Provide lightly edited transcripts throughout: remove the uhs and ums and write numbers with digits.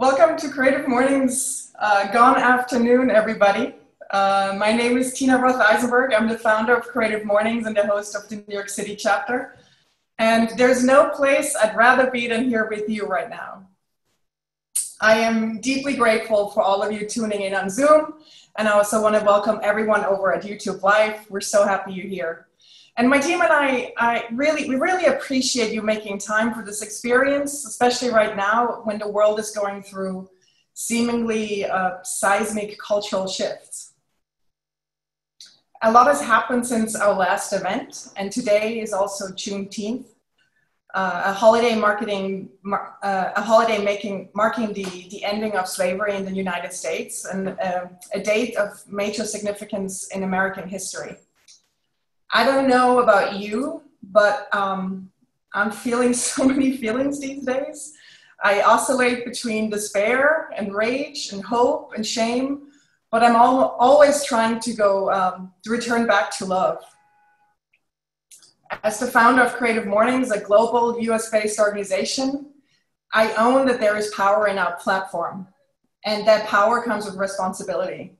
Welcome to Creative Mornings. Gone afternoon, everybody. My name is Tina Roth-Eisenberg. I'm the founder of Creative Mornings and the host of the New York City chapter. And there's no place I'd rather be than here with you right now. I am deeply grateful for all of you tuning in on Zoom. And I also want to welcome everyone over at YouTube Live. We're so happy you're here. And my team and we really appreciate you making time for this experience, especially right now when the world is going through seemingly seismic cultural shifts. A lot has happened since our last event, and today is also Juneteenth, a holiday marking the ending of slavery in the United States and a date of major significance in American history. I don't know about you, but I'm feeling so many feelings these days. I oscillate between despair and rage and hope and shame, but I'm always trying to go return back to love. As the founder of Creative Mornings, a global US-based organization, I own that there is power in our platform, and that power comes with responsibility.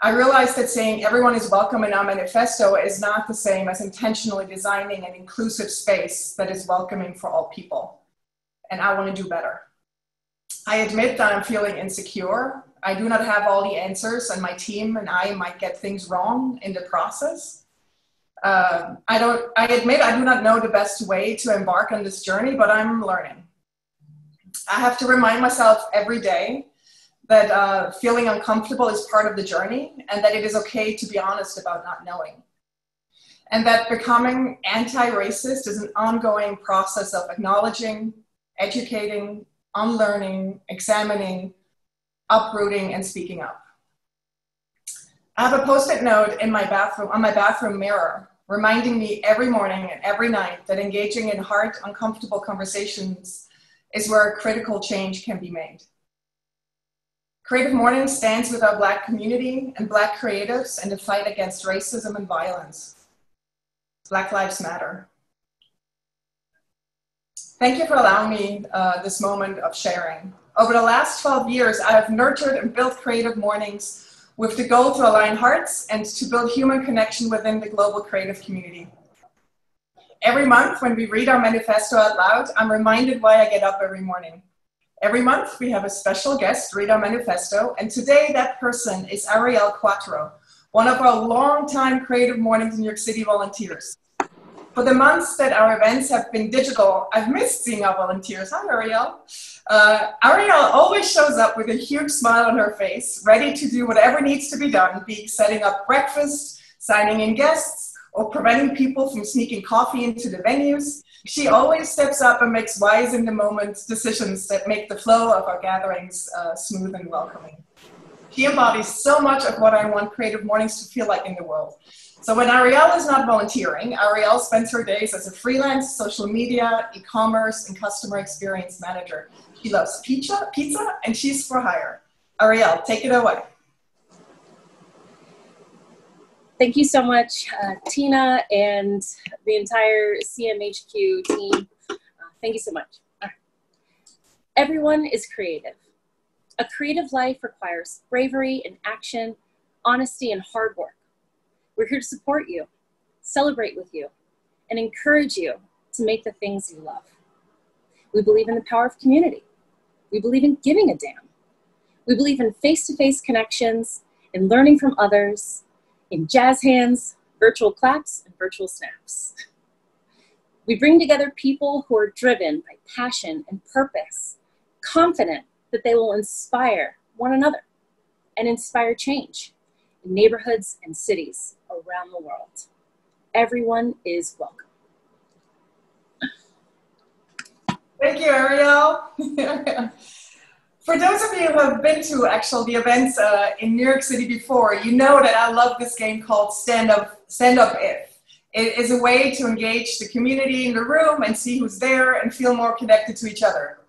I realized that saying everyone is welcome in our manifesto is not the same as intentionally designing an inclusive space that is welcoming for all people. And I want to do better. I admit that I'm feeling insecure. I do not have all the answers, and my team and I might get things wrong in the process. I admit I do not know the best way to embark on this journey, but I'm learning. I have to remind myself every day that feeling uncomfortable is part of the journey, and that it is okay to be honest about not knowing. And that becoming anti-racist is an ongoing process of acknowledging, educating, unlearning, examining, uprooting, and speaking up. I have a post-it note in my bathroom, on my bathroom mirror, reminding me every morning and every night that engaging in hard, uncomfortable conversations is where critical change can be made. Creative Mornings stands with our Black community and Black creatives in the fight against racism and violence. Black Lives Matter. Thank you for allowing me this moment of sharing. Over the last 12 years, I have nurtured and built Creative Mornings with the goal to align hearts and to build human connection within the global creative community. Every month when we read our manifesto out loud, I'm reminded why I get up every morning. Every month, we have a special guest read our manifesto, and today that person is Arielle Quattro, one of our longtime Creative Mornings in New York City volunteers. For the months that our events have been digital, I've missed seeing our volunteers. Hi, Arielle. Arielle always shows up with a huge smile on her face, ready to do whatever needs to be done, be setting up breakfast, signing in guests, or preventing people from sneaking coffee into the venues. She always steps up and makes wise in the moment decisions that make the flow of our gatherings smooth and welcoming. She embodies so much of what I want Creative Mornings to feel like in the world. So when Arielle is not volunteering, Arielle spends her days as a freelance social media, e-commerce, and customer experience manager. She loves pizza, and she's for hire. Arielle, take it away. Thank you so much, Tina, and the entire CMHQ team. Thank you so much. All right. Everyone is creative. A creative life requires bravery and action, honesty and hard work. We're here to support you, celebrate with you, and encourage you to make the things you love. We believe in the power of community. We believe in giving a damn. We believe in face-to-face connections, in learning from others, in jazz hands, virtual claps, and virtual snaps. We bring together people who are driven by passion and purpose, confident that they will inspire one another and inspire change in neighborhoods and cities around the world. Everyone is welcome. Thank you, Arielle. For those of you who have been to the events in New York City before, you know that I love this game called Stand Up If. It is a way to engage the community in the room and see who's there and feel more connected to each other.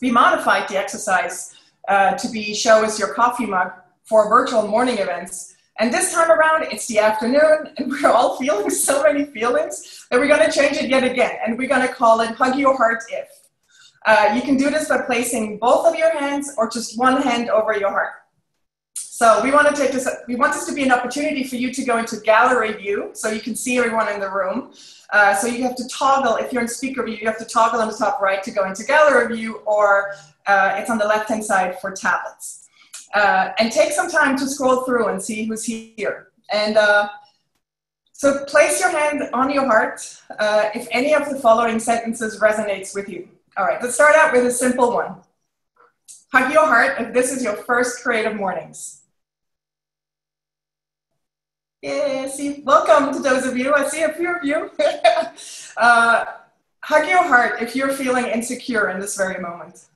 We modified the exercise to be show us your coffee mug for virtual morning events. And this time around, it's the afternoon, and we're all feeling so many feelings that we're going to change it yet again. And we're going to call it Hug Your Heart If. You can do this by placing both of your hands or just one hand over your heart. So we want to take this, we want this to be an opportunity for you to go into gallery view so you can see everyone in the room. So you have to toggle, if you're in speaker view, you have to toggle on the top right to go into gallery view, or it's on the left-hand side for tablets. And take some time to scroll through and see who's here. And so place your hand on your heart if any of the following sentences resonates with you. All right, let's start out with a simple one. Hug your heart if this is your first Creative Mornings. Yeah, see, welcome to those of you. I see a few of you. Hug your heart if you're feeling insecure in this very moment.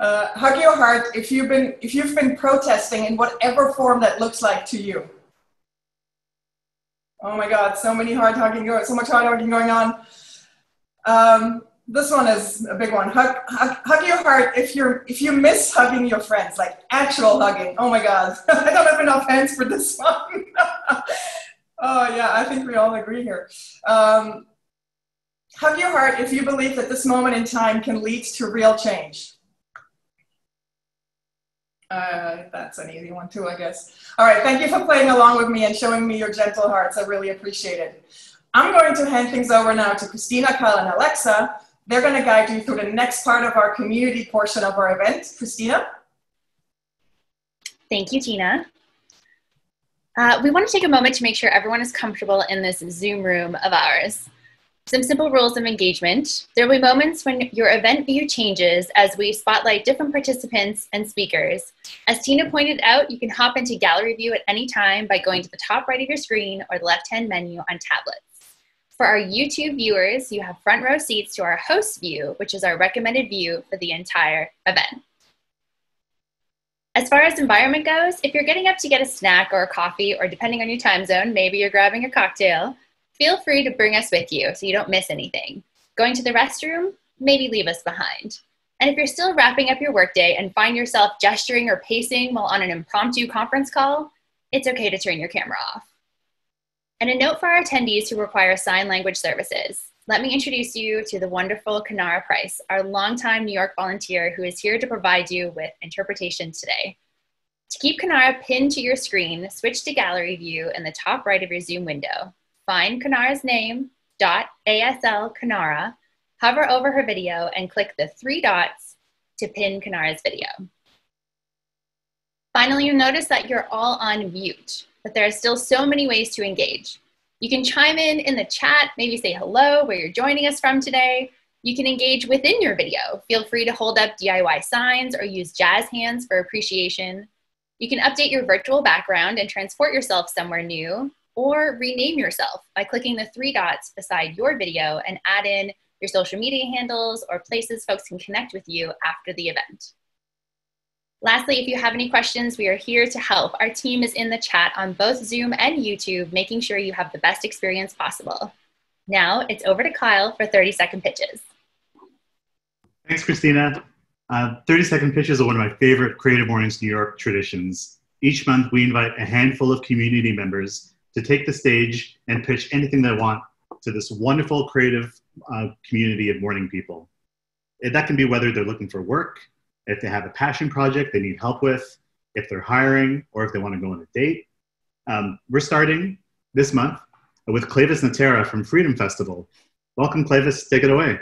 Hug your heart if you've been protesting in whatever form that looks like to you. Oh my God, so much hard hugging going on. This one is a big one. Hug your heart if you miss hugging your friends, like actual hugging. Oh my God, I don't have enough hands for this one. Oh yeah, I think we all agree here. Hug your heart if you believe that this moment in time can lead to real change. That's an easy one too, I guess. All right, thank you for playing along with me and showing me your gentle hearts. I really appreciate it. I'm going to hand things over now to Christina, Kyle, and Alexa. They're going to guide you through the next part of our community portion of our event. Christina? Thank you, Tina. We want to take a moment to make sure everyone is comfortable in this Zoom room of ours. Some simple rules of engagement. There will be moments when your event view changes as we spotlight different participants and speakers. As Tina pointed out, you can hop into gallery view at any time by going to the top right of your screen or the left-hand menu on tablets. For our YouTube viewers, you have front row seats to our host view, which is our recommended view for the entire event. As far as environment goes, if you're getting up to get a snack or a coffee, or depending on your time zone, maybe you're grabbing a cocktail, feel free to bring us with you so you don't miss anything. Going to the restroom? Maybe leave us behind. And if you're still wrapping up your workday and find yourself gesturing or pacing while on an impromptu conference call, it's okay to turn your camera off. And a note for our attendees who require sign language services. Let me introduce you to the wonderful Kanara Price, our longtime New York volunteer who is here to provide you with interpretation today. To keep Kanara pinned to your screen, switch to gallery view in the top right of your Zoom window. Find Kanara's name, .asl Kanara, hover over her video and click the 3 dots to pin Kanara's video. Finally, you'll notice that you're all on mute, but there are still so many ways to engage. You can chime in the chat, maybe say hello, where you're joining us from today. You can engage within your video. Feel free to hold up DIY signs or use jazz hands for appreciation. You can update your virtual background and transport yourself somewhere new, or rename yourself by clicking the 3 dots beside your video and add in your social media handles or places folks can connect with you after the event. Lastly, if you have any questions, we are here to help. Our team is in the chat on both Zoom and YouTube, making sure you have the best experience possible. Now it's over to Kyle for 30-second pitches. Thanks, Christina. 30-second pitches are one of my favorite Creative Mornings New York traditions. Each month, we invite a handful of community members to take the stage and pitch anything they want to this wonderful creative community of morning people. And that can be whether they're looking for work, if they have a passion project they need help with, if they're hiring, or if they want to go on a date. We're starting this month with Clavis Natera from Freedom Festival. Welcome, Clavis, take it away.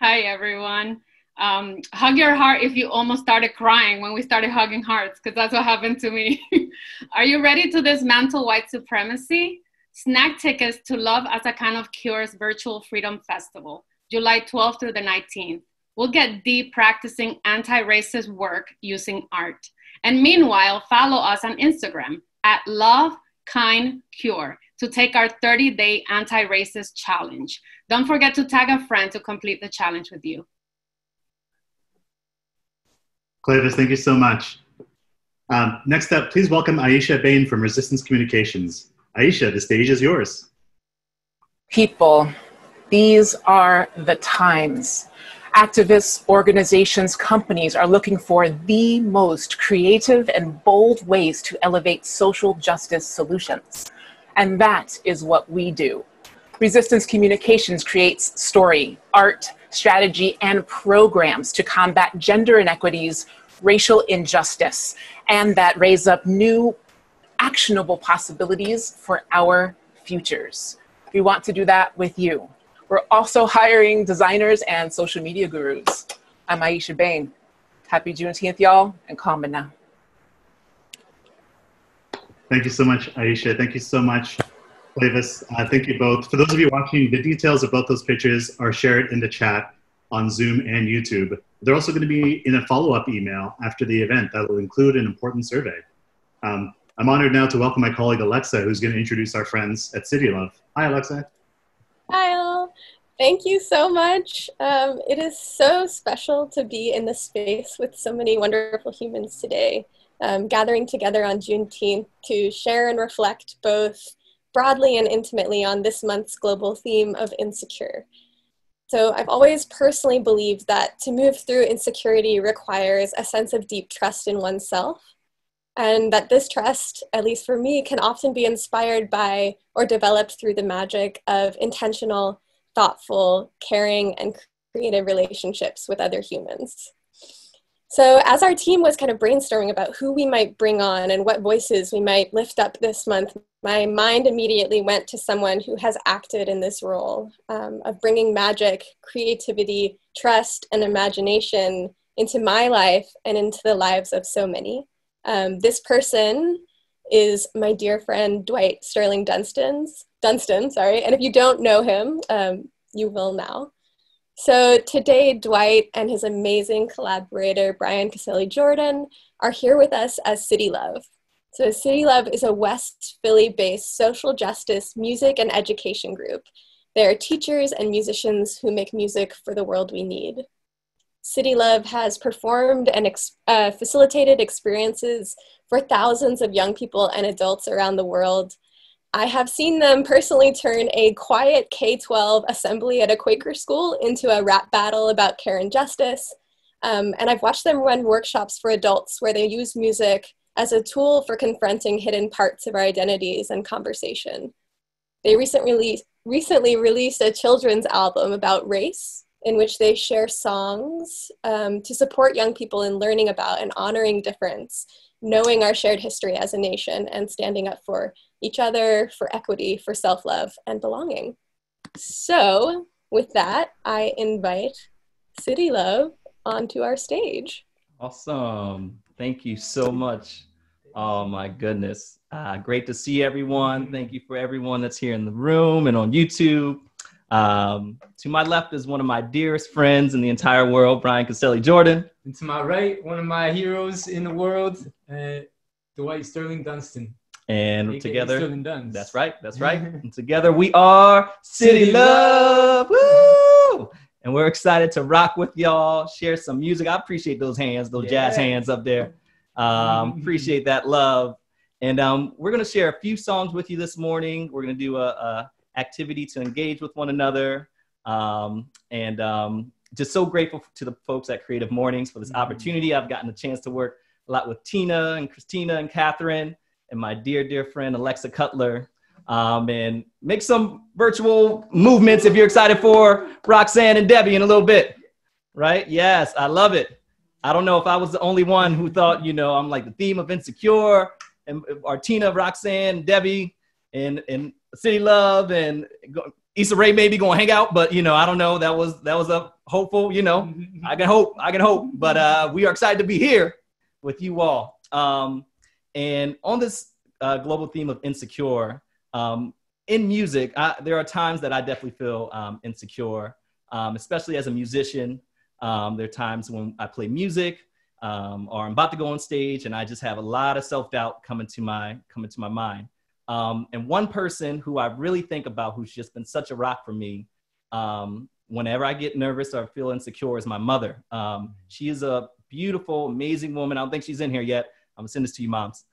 Hi, everyone. Hug your heart if you almost started crying when we started hugging hearts, because that's what happened to me. Are you ready to dismantle white supremacy? Snack tickets to Love as a Kind of Cure's virtual Freedom Festival, July 12th through the 19th. We'll get deep practicing anti-racist work using art. And meanwhile, follow us on Instagram at LoveKindCure to take our 30-day anti-racist challenge. Don't forget to tag a friend to complete the challenge with you. Clavis, thank you so much. Next up, please welcome Aisha Bain from Resistance Communications. Aisha, the stage is yours. People, these are the times. Activists, organizations, companies are looking for the most creative and bold ways to elevate social justice solutions. And that is what we do. Resistance Communications creates story, art, strategy, and programs to combat gender inequities, racial injustice, and that raise up new actionable possibilities for our futures. We want to do that with you. We're also hiring designers and social media gurus. I'm Aisha Bain. Happy Juneteenth, y'all, and Kamina now. Thank you so much, Aisha. Thank you so much, Clavis. Thank you both. For those of you watching, the details of both those pictures are shared in the chat on Zoom and YouTube. They're also going to be in a follow-up email after the event that will include an important survey. I'm honored now to welcome my colleague, Alexa, who's going to introduce our friends at City Love. Hi, Alexa. Hi, all. Thank you so much. It is so special to be in this space with so many wonderful humans today, gathering together on Juneteenth to share and reflect both broadly and intimately on this month's global theme of insecure. So I've always personally believed that to move through insecurity requires a sense of deep trust in oneself, and that this trust, at least for me, can often be inspired by or developed through the magic of intentional, thoughtful, caring, and creative relationships with other humans. So as our team was kind of brainstorming about who we might bring on and what voices we might lift up this month, my mind immediately went to someone who has acted in this role of bringing magic, creativity, trust, and imagination into my life and into the lives of so many. This person is my dear friend, Dwight Sterling Dunstan. And if you don't know him, you will now. So today, Dwight and his amazing collaborator, Brian Caselli-Jordan, are here with us as City Love. So City Love is a West Philly-based social justice music and education group. They are teachers and musicians who make music for the world we need. City Love has performed and facilitated experiences for thousands of young people and adults around the world. I have seen them personally turn a quiet K-12 assembly at a Quaker school into a rap battle about care and justice. And I've watched them run workshops for adults where they use music as a tool for confronting hidden parts of our identities and conversation. They recently released a children's album about race in which they share songs to support young people in learning about and honoring difference, knowing our shared history as a nation and standing up for each other, for equity, for self-love, and belonging. So with that, I invite City Love onto our stage. Awesome. Thank you so much. Oh my goodness. Great to see everyone. Thank you for everyone that's here in the room and on YouTube. To my left is one of my dearest friends in the entire world, Brian Caselli-Jordan. And to my right, one of my heroes in the world, Dwight Sterling Dunstan. And AKA together, that's right, that's right. And together we are City Love. Woo! And we're excited to rock with y'all, share some music. I appreciate those hands, those jazz hands up there. Appreciate that love. And we're gonna share a few songs with you this morning. We're gonna do a activity to engage with one another. Just so grateful to the folks at Creative Mornings for this opportunity. I've gotten a chance to work a lot with Tina and Christina and Catherine, and my dear, dear friend, Alexa Cutler, and make some virtual movements if you're excited for Roxanne and Debbie in a little bit, right? Yes, I love it. I don't know if I was the only one who thought, you know, I'm like the theme of Insecure, and Tina, Roxanne, Debbie, and City Love, and Issa Rae maybe gonna hang out, but you know, I don't know, that was a hopeful, you know, I can hope, but we are excited to be here with you all. And on this global theme of insecure, in music, there are times that I definitely feel insecure, especially as a musician. There are times when I play music or I'm about to go on stage and I just have a lot of self-doubt coming to my mind. And one person who I really think about, who's just been such a rock for me whenever I get nervous or feel insecure, is my mother. She is a beautiful, amazing woman. I don't think she's in here yet. I'm gonna send this to you, moms.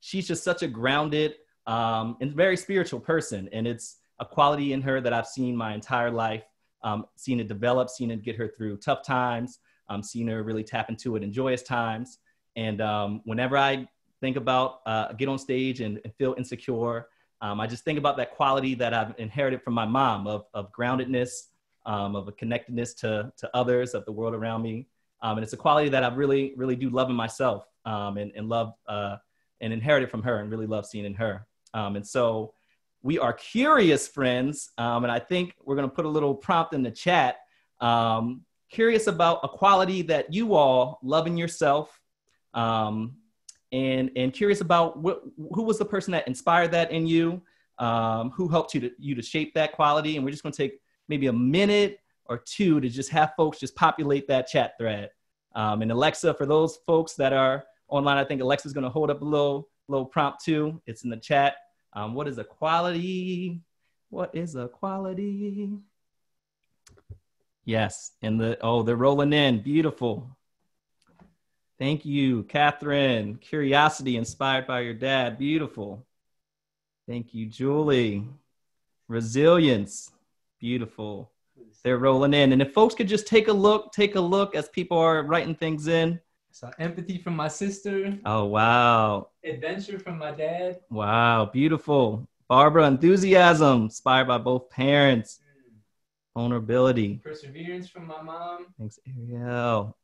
She's just such a grounded and very spiritual person. And it's a quality in her that I've seen my entire life, seen it develop, seen it get her through tough times, seen her really tap into it in joyous times. And whenever I think about, get on stage and feel insecure. I just think about that quality that I've inherited from my mom of groundedness, of a connectedness to others, of the world around me. And it's a quality that I really, really do love in myself, and love and inherited from her and really love seeing in her. And so we are curious friends. And I think we're going to put a little prompt in the chat. Curious about a quality that you all love in yourself, and curious about who was the person that inspired that in you, who helped you to shape that quality. And we're just going to take maybe a minute or two to just have folks just populate that chat thread. And Alexa, for those folks that are online, I think Alexa's going to hold up a little prompt too. It's in the chat. What is a quality? What is a quality? Yes, and oh, they're rolling in, beautiful. Thank you, Catherine. Curiosity inspired by your dad, beautiful. Thank you, Julie. Resilience, beautiful. They're rolling in. And if folks could just take a look as people are writing things in. So empathy from my sister. Oh, wow. Adventure from my dad. Wow, beautiful. Barbara, enthusiasm, inspired by both parents. Vulnerability. Perseverance from my mom. Thanks, Arielle.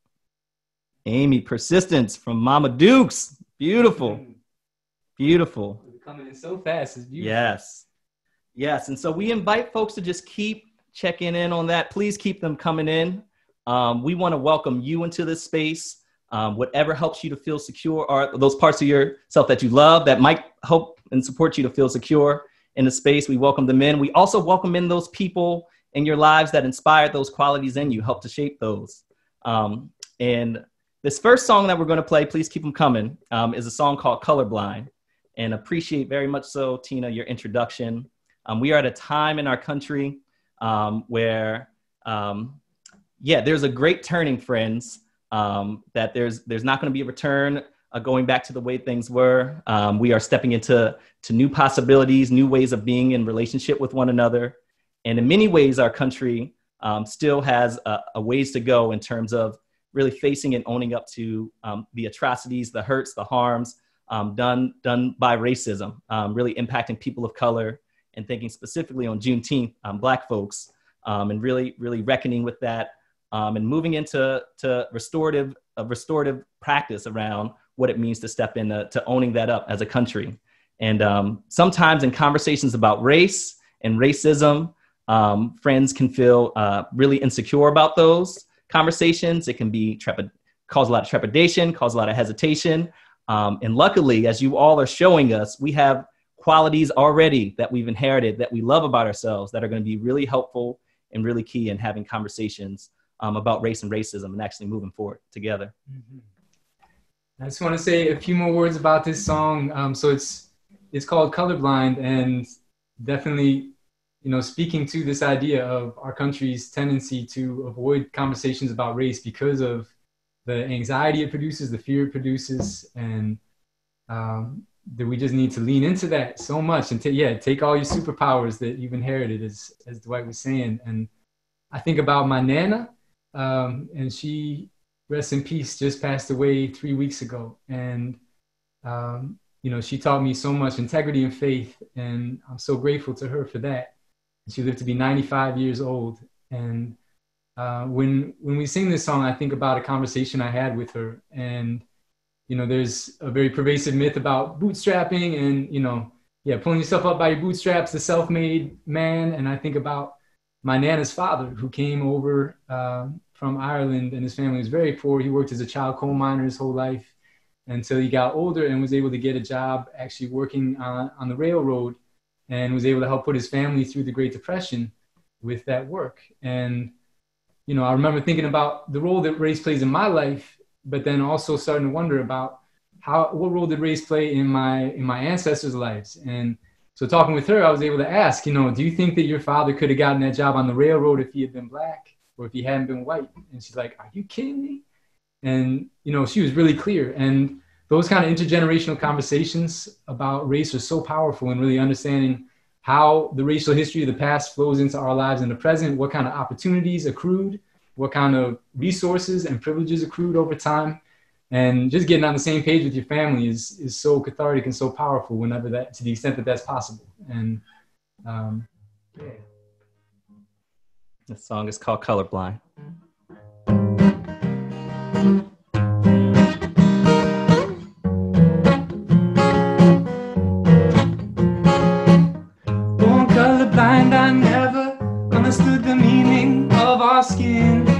Amy, persistence from Mama Dukes. Beautiful. Beautiful. Coming in so fast. It's beautiful. Yes. Yes. And so we invite folks to just keep checking in on that. Please keep them coming in. We want to welcome you into this space. Whatever helps you to feel secure are those parts of yourself that you love that might help and support you to feel secure in the space. We welcome them in. We also welcome in those people in your lives that inspired those qualities in you, helped to shape those. And this first song that we're going to play, please keep them coming, is a song called Colorblind. And appreciate very much so, Tina, your introduction. We are at a time in our country where, there's a great turning, friends, that there's not going to be a return going back to the way things were. We are stepping into new possibilities, new ways of being in relationship with one another. And in many ways, our country still has a ways to go in terms of really facing and owning up to the atrocities, the hurts, the harms done by racism, really impacting people of color, and thinking specifically on Juneteenth, Black folks, and really, really reckoning with that, and moving into restorative practice around what it means to step into owning that up as a country. And sometimes in conversations about race and racism, friends can feel really insecure about those conversations. It can be cause a lot of trepidation, cause a lot of hesitation. And luckily, as you all are showing us, we have qualities already that we've inherited that we love about ourselves that are going to be really helpful and really key in having conversations about race and racism and actually moving forward together. Mm-hmm. I just want to say a few more words about this song. So it's called Colorblind, and definitely, you know, speaking to this idea of our country's tendency to avoid conversations about race because of the anxiety it produces, the fear it produces, and that we just need to lean into that so much and take all your superpowers that you've inherited, as Dwight was saying. And I think about my Nana, and she, rest in peace, just passed away 3 weeks ago. And, you know, she taught me so much integrity and faith, and I'm so grateful to her for that. She lived to be 95 years old. And when we sing this song, I think about a conversation I had with her. And, you know, there's a very pervasive myth about bootstrapping and, you know, pulling yourself up by your bootstraps, the self-made man. And I think about my Nana's father, who came over from Ireland, and his family was very poor. He worked as a child coal miner his whole life until he got older and was able to get a job actually working on the railroad, and was able to help put his family through the Great Depression with that work. And, you know, I remember thinking about the role that race plays in my life, but then also starting to wonder about what role did race play in my ancestors' lives. And so talking with her, I was able to ask, you know, do you think that your father could have gotten that job on the railroad if he had been Black or if he hadn't been white? And she's like, are you kidding me? And, you know, she was really clear. And those kind of intergenerational conversations about race are so powerful, and really understanding how the racial history of the past flows into our lives in the present, what kind of opportunities accrued, what kind of resources and privileges accrued over time. And just getting on the same page with your family is so cathartic and so powerful whenever that, to the extent that that's possible. And yeah. The song is called Colorblind. Born colorblind, I never understood the meaning of our skins.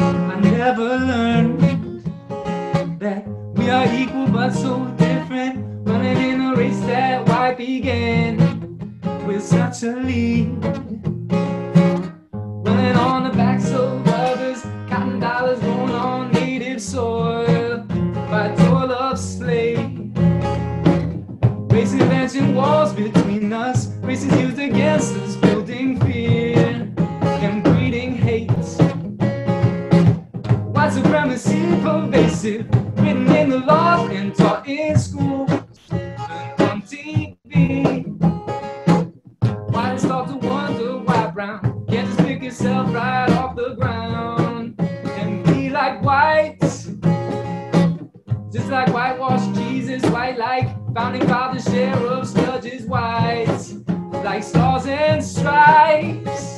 I never learned that we are equal but so different, running in a race that white began with such a lead, running on the backs of others, cotton dollars grown on native soil by toil of slave. Race inventing walls between us, races used against us, building fear and breeding hate. White supremacy pervasive, written in the laws and taught in schools and on TV. White start to wonder why brown can't just pick yourself right off the ground and be like white. Just like whitewashed Jesus, white like founding fathers, sheriffs, judges, whites, like stars and stripes.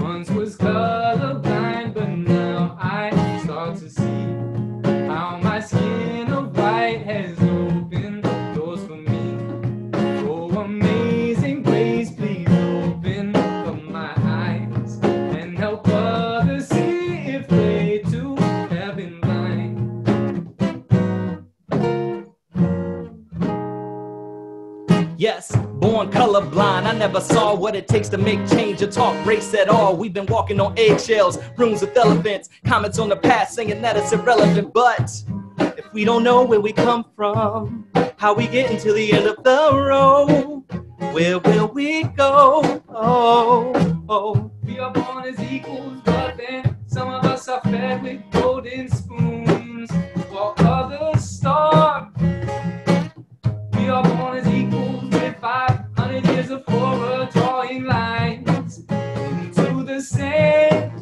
Once was colorblind, but now I start to see how my skin of white has opened doors for me. Oh, amazing grace, please open up my eyes and help others see if they too have been blind. Yes. Born colorblind, I never saw what it takes to make change or talk race at all. We've been walking on eggshells, rooms with elephants, comments on the past saying that it's irrelevant. But if we don't know where we come from, how we get until the end of the road, where will we go? Oh, oh. We are born as equals, but then some of us are fed with golden spoons while others starve. We are born as equals. 500 years of horror drawing lines into the sand,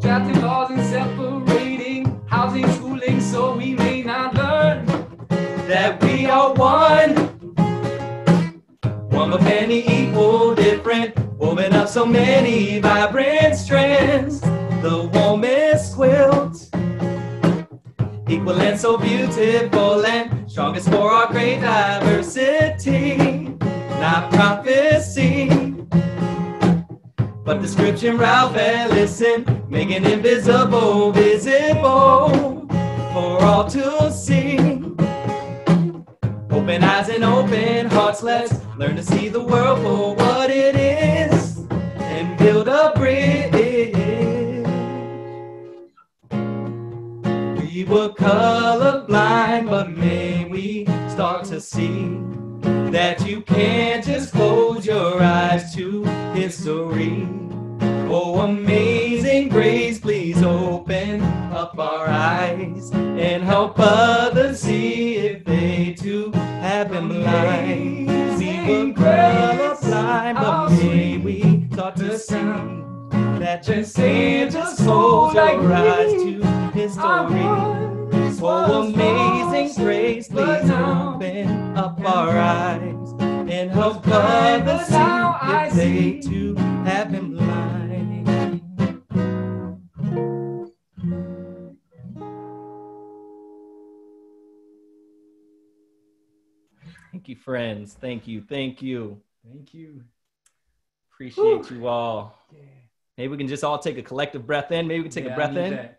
drafting laws and separating housing, schooling, so we may not learn that we are one. One of many equal, different, woven up so many vibrant strands. The warmest quilt, equal and so beautiful and strongest for our great diversity. Not prophecy, but description, Ralph and listen, making invisible visible for all to see. Open eyes and open hearts, let's learn to see the world for what it is and build a bridge. We were colorblind, but may we start to see that you can't just close your eyes to history. Oh, amazing grace, please open up our eyes and help others see if they too have been blind. We were colorblind, but may we start to see that just angels hold your eyes to history. Oh, amazing grace, please open up our eyes and help others see if they too have been blind. Thank you, friends. Thank you. Thank you. Thank you. Appreciate you all. Yeah. Maybe we can just all take a collective breath in. Maybe we can take a breath in. That.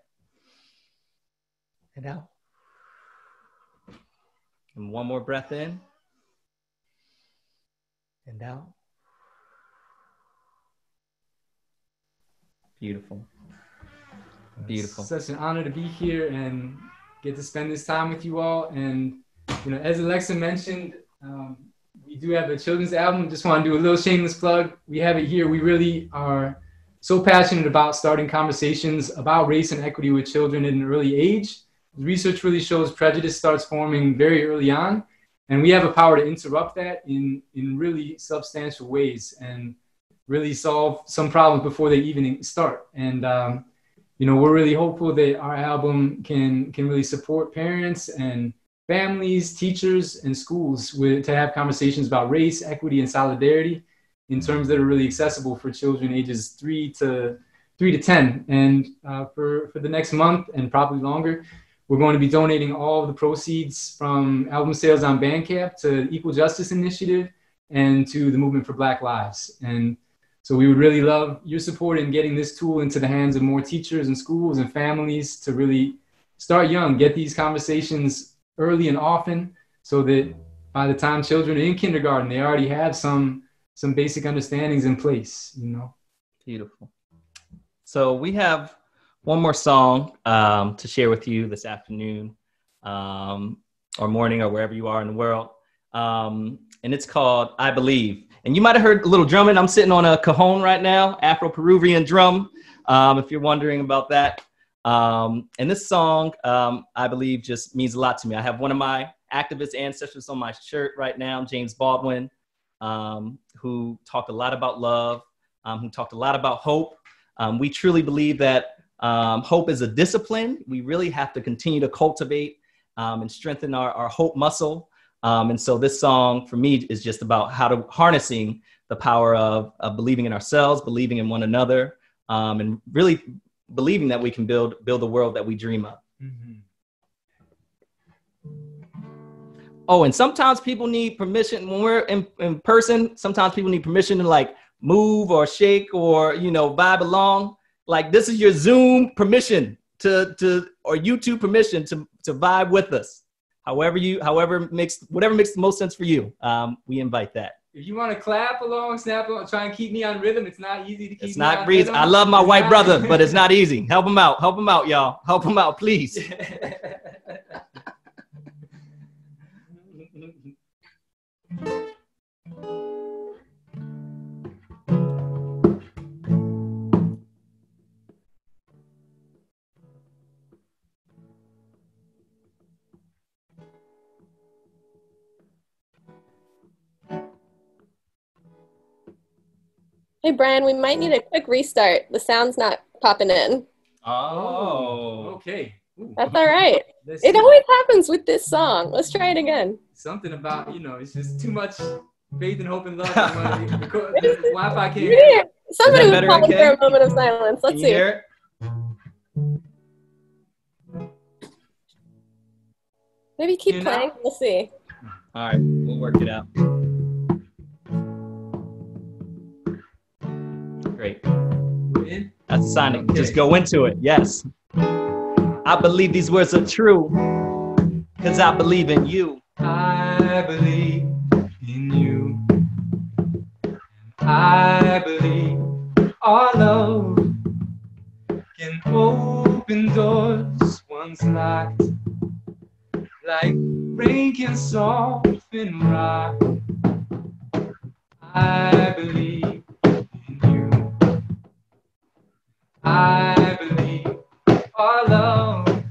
And out. And one more breath in. And out. Beautiful. Beautiful. It's such an honor to be here and get to spend this time with you all. And, you know, as Alexa mentioned, we do have a children's album. Just want to do a little shameless plug. We have it here. We really are so passionate about starting conversations about race and equity with children at an early age. Research really shows prejudice starts forming very early on, and we have a power to interrupt that in really substantial ways and really solve some problems before they even start. And you know, we're really hopeful that our album can really support parents and families, teachers, and schools to have conversations about race, equity, and solidarity in terms that are really accessible for children ages 3 to 10. And for the next month and probably longer, we're going to be donating all of the proceeds from album sales on Bandcamp to Equal Justice Initiative and to the Movement for Black Lives. And so we would really love your support in getting this tool into the hands of more teachers and schools and families to really start young, get these conversations early and often so that by the time children are in kindergarten, they already have some basic understandings in place, you know? Beautiful. So we have one more song to share with you this afternoon or morning or wherever you are in the world. And it's called I Believe. And you might have heard a little drumming. I'm sitting on a cajon right now, Afro-Peruvian drum, if you're wondering about that. And this song, I Believe, just means a lot to me. I have one of my activist ancestors on my shirt right now, James Baldwin, who talked a lot about love, who talked a lot about hope. We truly believe that hope is a discipline. We really have to continue to cultivate and strengthen our hope muscle. And so this song for me is just about how to harnessing the power of believing in ourselves, believing in one another, and really believing that we can build the world that we dream of. Mm-hmm. Oh, and sometimes people need permission when we're in person. Sometimes people need permission to like move or shake or, you know, vibe along. Like this is your Zoom permission to or YouTube permission to vibe with us. Whatever makes the most sense for you, we invite that. If you want to clap along, snap along, try and keep me on rhythm. It's not easy to keep. It's not breeze. I love my white brother, but it's not easy. Help him out. Help him out, y'all. Help him out, please. Hey, Brian, we might need a quick restart. The sound's not popping in. Oh, okay. Ooh. That's all right. It always happens with this song. Let's try it again. Something about, you know, it's just too much faith and hope and love. Wi-Fi can't hear. Somebody would pause for a moment of silence. Let's see. Hear? Maybe keep playing. We'll see. All right, we'll work it out. Great. That's a sign to just go into it. Yes. I believe these words are true because I believe in you. I believe in you. I believe our love can open doors once locked, like rain can soften rock. I believe. I believe our love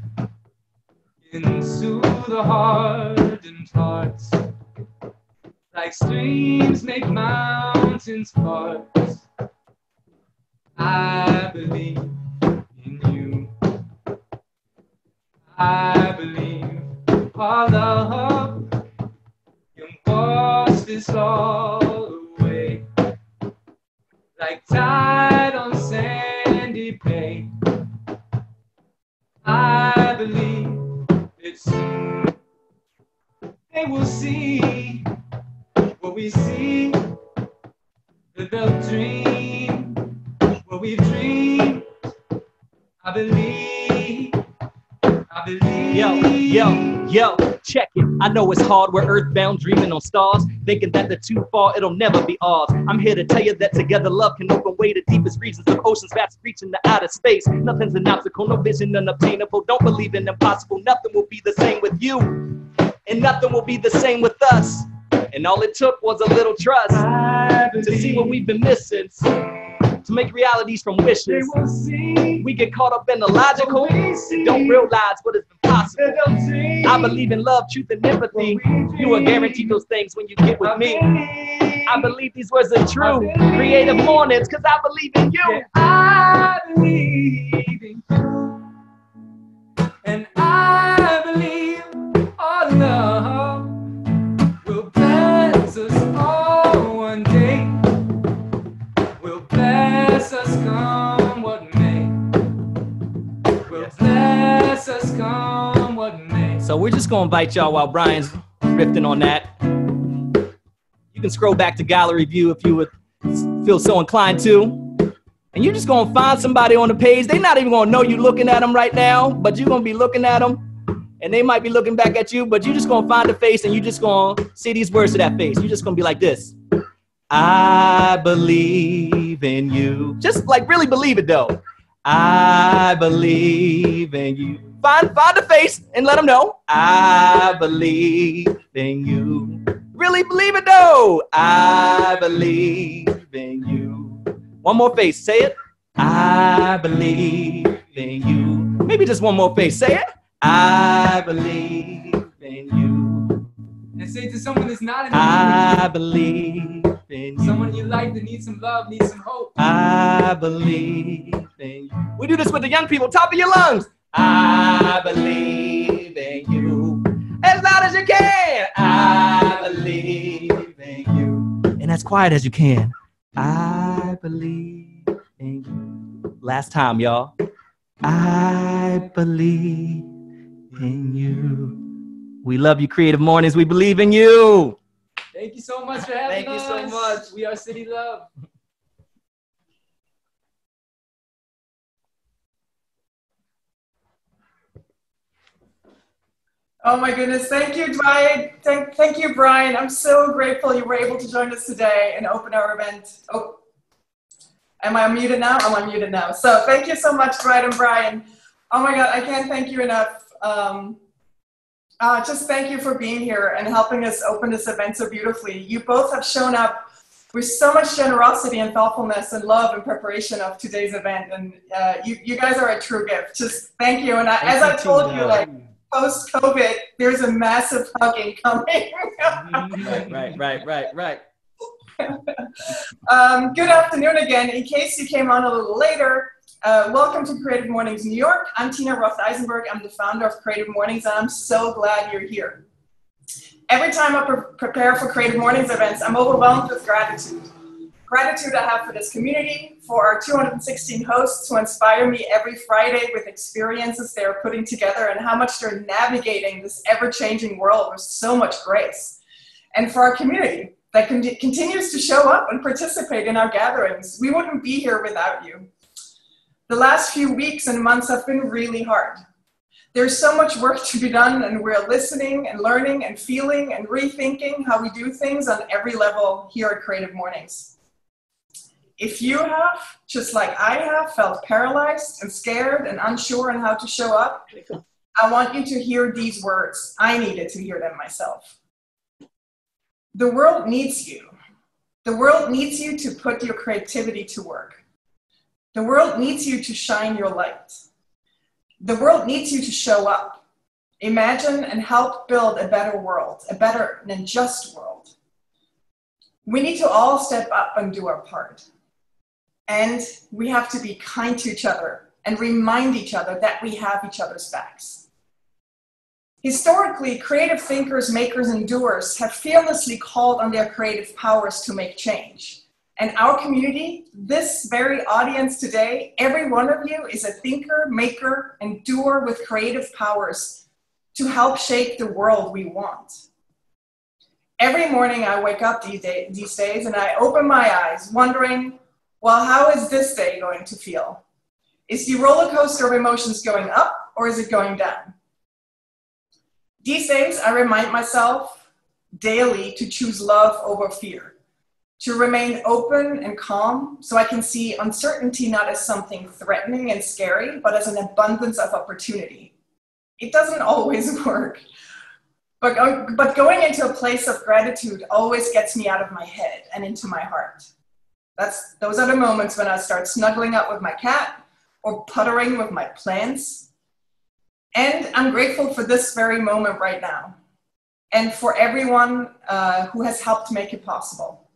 can soothe the hardened hearts, like streams make mountains part. I believe in you. I believe our love can wash this all away, like tide on sand. I believe it's soon they will see what we see, that they'll dream what we've dreamed. I believe, I believe. Yo, check it. I know it's hard, we're earthbound, dreaming on stars, thinking that they're too far, it'll never be ours. I'm here to tell you that together love can open way to deepest regions of oceans, vast reaching to outer space. Nothing's an obstacle, no vision unobtainable. Don't believe in impossible, nothing will be the same with you, and nothing will be the same with us. And all it took was a little trust to see what we've been missing, to make realities from wishes. We get caught up in the logical and don't realize what has been possible. I believe in love, truth, and empathy. You are guaranteed those things when you get with me. I believe these words are true. Creative Mornings, because I believe in you. I believe in you. So we're just gonna bite y'all while Brian's riffing on that. You can scroll back to gallery view if you would feel so inclined to. And you're just gonna find somebody on the page. They're not even gonna know you're looking at them right now, but you're gonna be looking at them and they might be looking back at you, but you're just gonna find a face and you're just gonna see these words to that face. You're just gonna be like this. I believe in you. Just like really believe it though. I believe in you. Find the face and let them know. I believe in you. Really believe it though. I believe in you. One more face. Say it. I believe in you. Maybe just one more face. Say it. I believe in you. And say to someone that's not in the I believe in you. Someone in your life that needs some love, needs some hope. I believe in you. We do this with the young people. Top of your lungs. I believe in you. As loud as you can. I believe in you. And as quiet as you can. I believe in you. Last time, y'all. I believe in you. We love you, Creative Mornings. We believe in you. Thank you so much for having us. Thank you so much. We are City Love. Oh my goodness, thank you, Dwight. Thank you, Brian. I'm so grateful you were able to join us today and open our event. Oh, am I muted now? I'm unmuted now. So thank you so much, Dwight and Brian. Oh my God, I can't thank you enough. Just thank you for being here and helping us open this event so beautifully. You both have shown up with so much generosity and thoughtfulness and love in preparation of today's event. And you guys are a true gift. Just thank you. And as I told you, like, post-COVID, there's a massive hugging coming. Right. Good afternoon again. In case you came on a little later, welcome to Creative Mornings New York. I'm Tina Roth-Eisenberg. I'm the founder of Creative Mornings, and I'm so glad you're here. Every time I prepare for Creative Mornings events, I'm overwhelmed with gratitude. Gratitude I have for this community, for our 216 hosts who inspire me every Friday with experiences they are putting together and how much they're navigating this ever-changing world with so much grace. And for our community that continues to show up and participate in our gatherings. We wouldn't be here without you. The last few weeks and months have been really hard. There's so much work to be done, and we're listening and learning and feeling and rethinking how we do things on every level here at Creative Mornings. If you have, just like I have, felt paralyzed and scared and unsure on how to show up, I want you to hear these words. I needed to hear them myself. The world needs you. The world needs you to put your creativity to work. The world needs you to shine your light. The world needs you to show up. Imagine and help build a better world, a better and just world. We need to all step up and do our part. And we have to be kind to each other and remind each other that we have each other's backs. Historically, creative thinkers, makers, and doers have fearlessly called on their creative powers to make change. And our community, this very audience today, every one of you is a thinker, maker, and doer with creative powers to help shape the world we want. Every morning I wake up these days and I open my eyes wondering, well, how is this day going to feel? Is the roller coaster of emotions going up or is it going down? These days, I remind myself daily to choose love over fear, to remain open and calm so I can see uncertainty not as something threatening and scary, but as an abundance of opportunity. It doesn't always work, but going into a place of gratitude always gets me out of my head and into my heart. Those are the moments when I start snuggling up with my cat or puttering with my plants. And I'm grateful for this very moment right now and for everyone who has helped make it possible.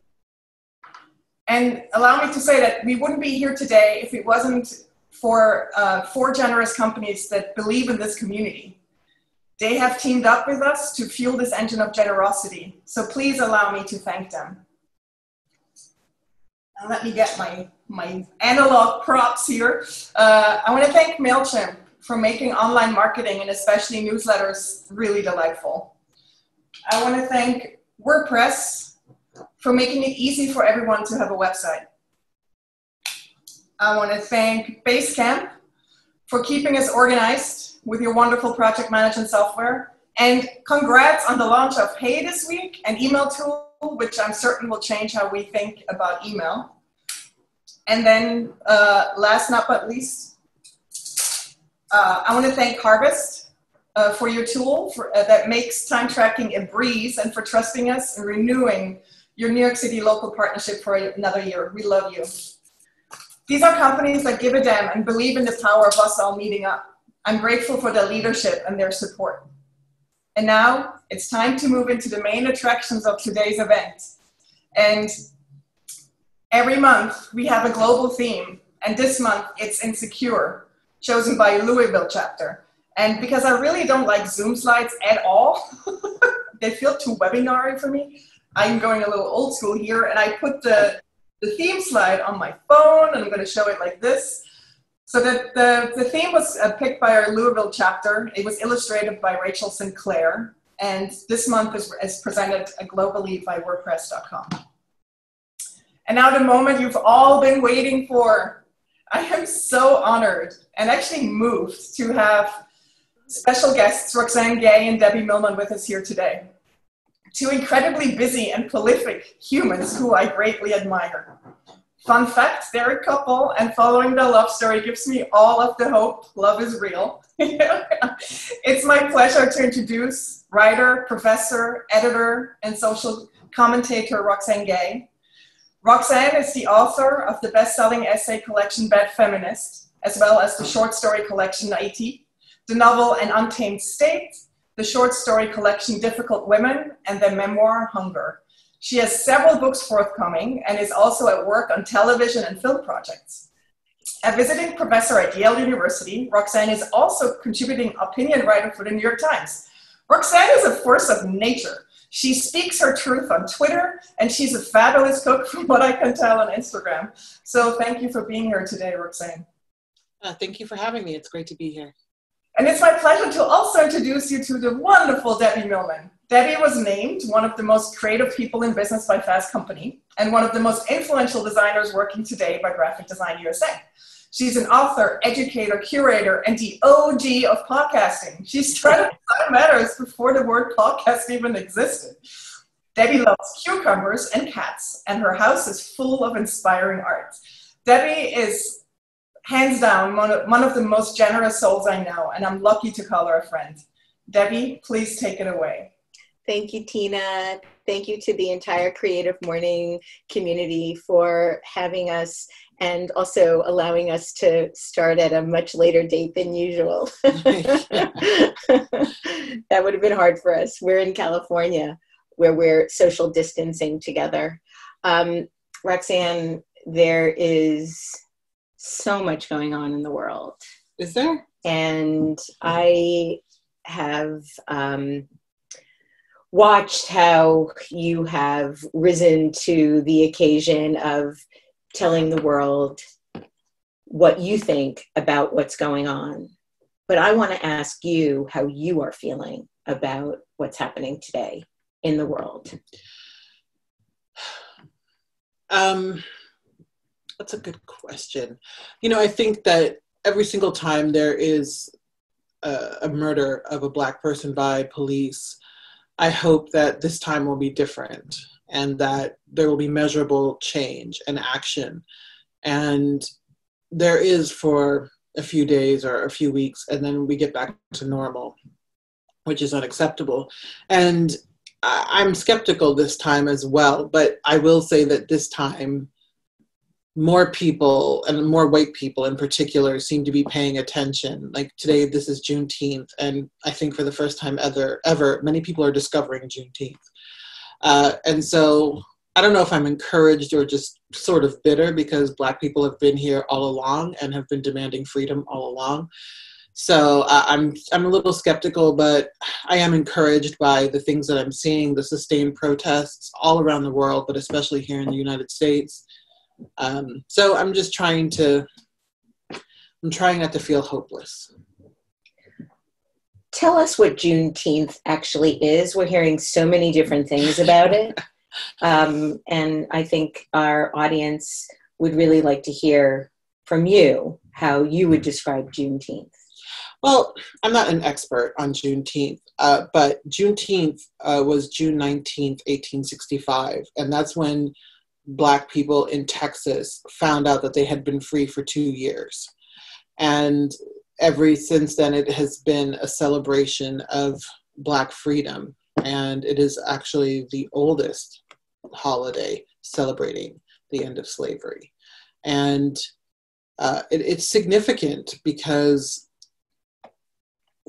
And allow me to say that we wouldn't be here today if it wasn't for four generous companies that believe in this community. They have teamed up with us to fuel this engine of generosity. So please allow me to thank them. And let me get my analog props here. I want to thank Mailchimp for making online marketing and especially newsletters really delightful. I want to thank WordPress for making it easy for everyone to have a website. I want to thank Basecamp for keeping us organized with your wonderful project management software. And congrats on the launch of Hey this week, an email tool, which I'm certain will change how we think about email. And then last but not least, I want to thank Harvest for your tool that makes time tracking a breeze, and for trusting us and renewing your New York City local partnership for another year. We love you. These are companies that give a damn and believe in the power of us all meeting up. I'm grateful for their leadership and their support. And now it's time to move into the main attractions of today's event. And every month we have a global theme. And this month it's Insecure, chosen by Louisville chapter. And because I really don't like Zoom slides at all, they feel too webinary for me. I'm going a little old school here, and I put the theme slide on my phone, and I'm going to show it like this. So the theme was picked by our Louisville chapter. It was illustrated by Rachel Sinclair. And this month is presented globally by WordPress.com. And now the moment you've all been waiting for. I am so honored and actually moved to have special guests Roxane Gay and Debbie Millman with us here today. Two incredibly busy and prolific humans who I greatly admire. Fun fact, they're a couple, and following their love story gives me all of the hope love is real. It's my pleasure to introduce writer, professor, editor, and social commentator Roxane Gay. Roxane is the author of the best-selling essay collection Bad Feminist, as well as the short story collection Naiti, the novel An Untamed State, the short story collection Difficult Women, and the memoir Hunger. She has several books forthcoming and is also at work on television and film projects. A visiting professor at Yale University, Roxane is also contributing opinion writer for the New York Times. Roxane is a force of nature. She speaks her truth on Twitter, and she's a fabulous cook from what I can tell on Instagram. So thank you for being here today, Roxane. Thank you for having me. It's great to be here. And it's my pleasure to also introduce you to the wonderful Debbie Millman. Debbie was named one of the most creative people in business by Fast Company and one of the most influential designers working today by Graphic Design USA. She's an author, educator, curator, and the OG of podcasting. She started Design Matters before the word podcast even existed. Debbie loves cucumbers and cats, and her house is full of inspiring art. Debbie is hands down one of the most generous souls I know, and I'm lucky to call her a friend. Debbie, please take it away. Thank you, Tina. Thank you to the entire Creative Morning community for having us and also allowing us to start at a much later date than usual. That would have been hard for us. We're in California where we're social distancing together. Roxane, there is so much going on in the world. Is there? And I have... watched how you have risen to the occasion of telling the world what you think about what's going on. But I want to ask you how you are feeling about what's happening today in the world. That's a good question. You know, I think that every single time there is a murder of a Black person by police, I hope that this time will be different and that there will be measurable change and action. And there is for a few days or a few weeks, and then we get back to normal, which is unacceptable. And I'm skeptical this time as well, but I will say that this time, more people, and more white people in particular, seem to be paying attention. Like today, this is Juneteenth, and I think for the first time ever, many people are discovering Juneteenth. And so I don't know if I'm encouraged or just sort of bitter because Black people have been here all along and have been demanding freedom all along. So I'm a little skeptical, but I am encouraged by the things that I'm seeing, the sustained protests all around the world, but especially here in the United States. So I'm just trying not to feel hopeless. Tell us what Juneteenth actually is. We're hearing so many different things about it. And I think our audience would really like to hear from you how you would describe Juneteenth. Well, I'm not an expert on Juneteenth, but Juneteenth was June 19th, 1865. And that's when Black people in Texas found out that they had been free for 2 years. And ever since then, it has been a celebration of Black freedom. And it is actually the oldest holiday celebrating the end of slavery. And it's significant because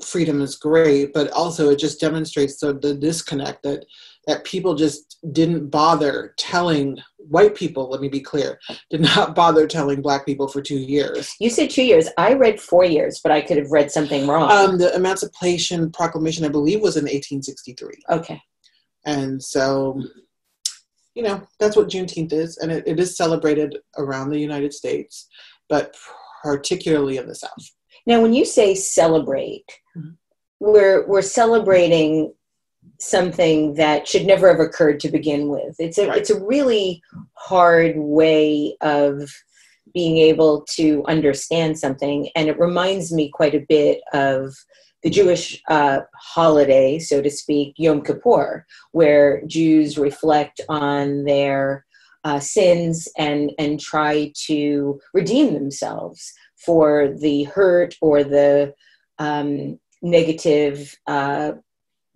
freedom is great, but also it just demonstrates the disconnect that people just didn't bother telling white people, let me be clear, did not bother telling Black people for 2 years. You said 2 years. I read 4 years, but I could have read something wrong. The Emancipation Proclamation, I believe, was in 1863. Okay. And so, you know, that's what Juneteenth is, and it is celebrated around the United States, but particularly in the South. Now, when you say celebrate, mm-hmm. we're celebrating something that should never have occurred to begin with. It's a really hard way of being able to understand something, and it reminds me quite a bit of the Jewish holiday, so to speak, Yom Kippur, where Jews reflect on their sins and try to redeem themselves for the hurt or the negative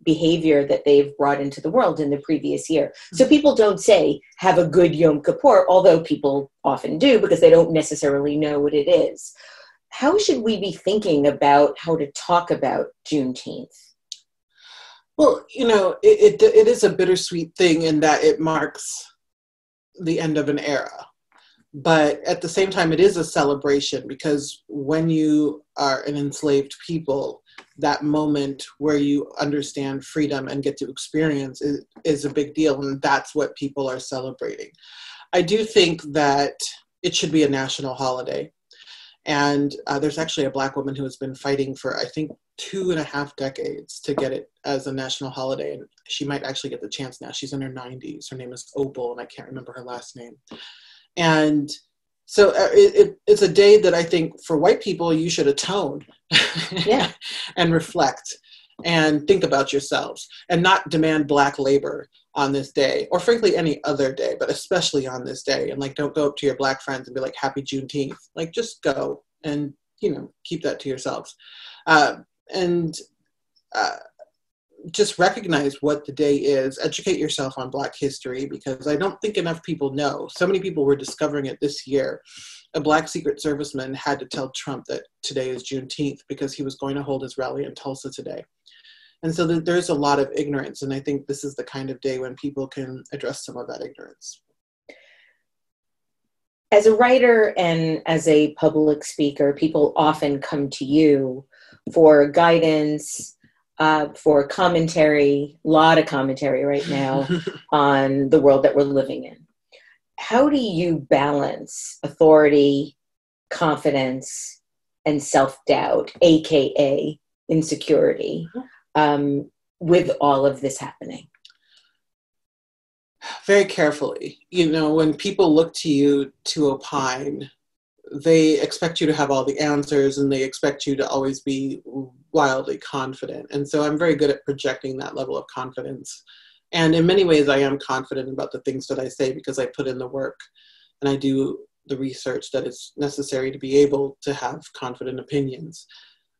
behavior that they've brought into the world in the previous year. So people don't say, have a good Yom Kippur, although people often do because they don't necessarily know what it is. How should we be thinking about how to talk about Juneteenth? Well, you know, it is a bittersweet thing in that it marks the end of an era. But at the same time, it is a celebration because when you are an enslaved people, that moment where you understand freedom and get to experience is a big deal. And that's what people are celebrating. I do think that it should be a national holiday. And there's actually a Black woman who has been fighting for, I think, 2.5 decades to get it as a national holiday. And she might actually get the chance now. She's in her 90s. Her name is Opal, and I can't remember her last name. And so it's a day that I think for white people, you should atone yeah. and reflect and think about yourselves and not demand Black labor on this day, or frankly, any other day, but especially on this day. And like, don't go up to your Black friends and be like, happy Juneteenth. Like, just go and, you know, keep that to yourselves. Just recognize what the day is, educate yourself on Black history, because I don't think enough people know. So many people were discovering it this year. A Black Secret Serviceman had to tell Trump that today is Juneteenth because he was going to hold his rally in Tulsa today. And so there's a lot of ignorance. And I think this is the kind of day when people can address some of that ignorance. As a writer and as a public speaker, people often come to you for guidance, for commentary, a lot of commentary right now on the world that we're living in. How do you balance authority, confidence, and self-doubt, AKA insecurity, with all of this happening? Very carefully. You know, when people look to you to opine, they expect you to have all the answers and they expect you to always be wildly confident. And so I'm very good at projecting that level of confidence. And in many ways, I am confident about the things that I say because I put in the work and I do the research that is necessary to be able to have confident opinions.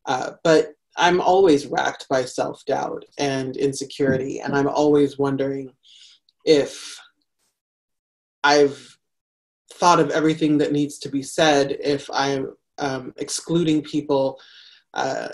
But I'm always racked by self-doubt and insecurity. And I'm always wondering if I've thought of everything that needs to be said, if I'm excluding people,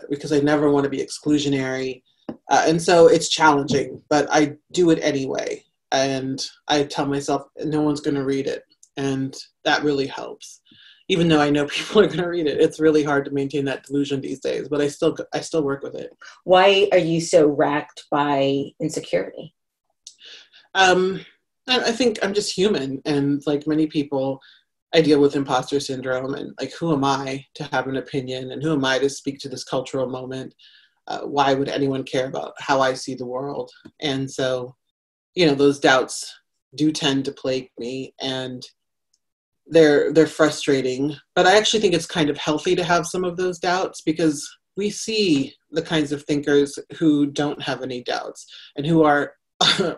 because I never want to be exclusionary. And so it's challenging, but I do it anyway. And I tell myself, no one's going to read it. And that really helps. even though I know people are going to read it. It's really hard to maintain that delusion these days, but I still work with it. Why are you so racked by insecurity? I think I'm just human, and like many people, I deal with imposter syndrome and like, who am I to have an opinion, and who am I to speak to this cultural moment? Why would anyone care about how I see the world? And so, you know, those doubts do tend to plague me, and they're frustrating, but I actually think it's kind of healthy to have some of those doubts, because we see the kinds of thinkers who don't have any doubts and who are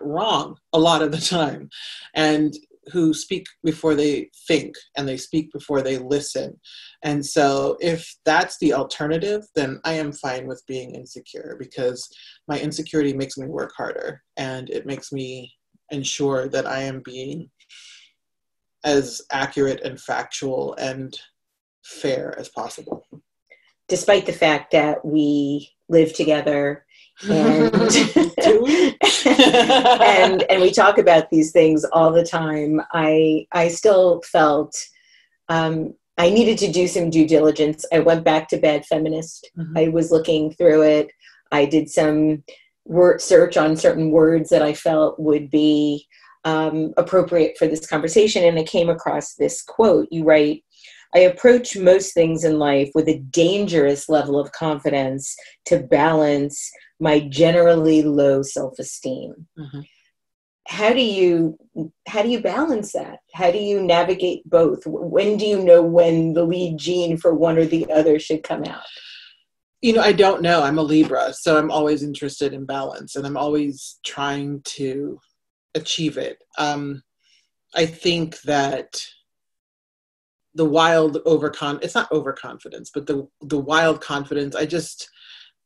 wrong a lot of the time, and who speak before they think, and they speak before they listen. And so if that's the alternative, then I am fine with being insecure, because my insecurity makes me work harder, and it makes me ensure that I am being as accurate and factual and fair as possible. Despite the fact that we live together and, and we talk about these things all the time, I still felt I needed to do some due diligence. I went back to Bad Feminist. Mm-hmm. I was looking through it. I did some word search on certain words that I felt would be appropriate for this conversation, and I came across this quote. You write, "I approach most things in life with a dangerous level of confidence to balance my generally low self-esteem." Mm-hmm. How do you balance that? How do you navigate both? When do you know when the lead gene for one or the other should come out? You know, I don't know. I'm a Libra, so I'm always interested in balance, and I'm always trying to achieve it. I think that the wild it's not overconfidence, but the wild confidence, I just,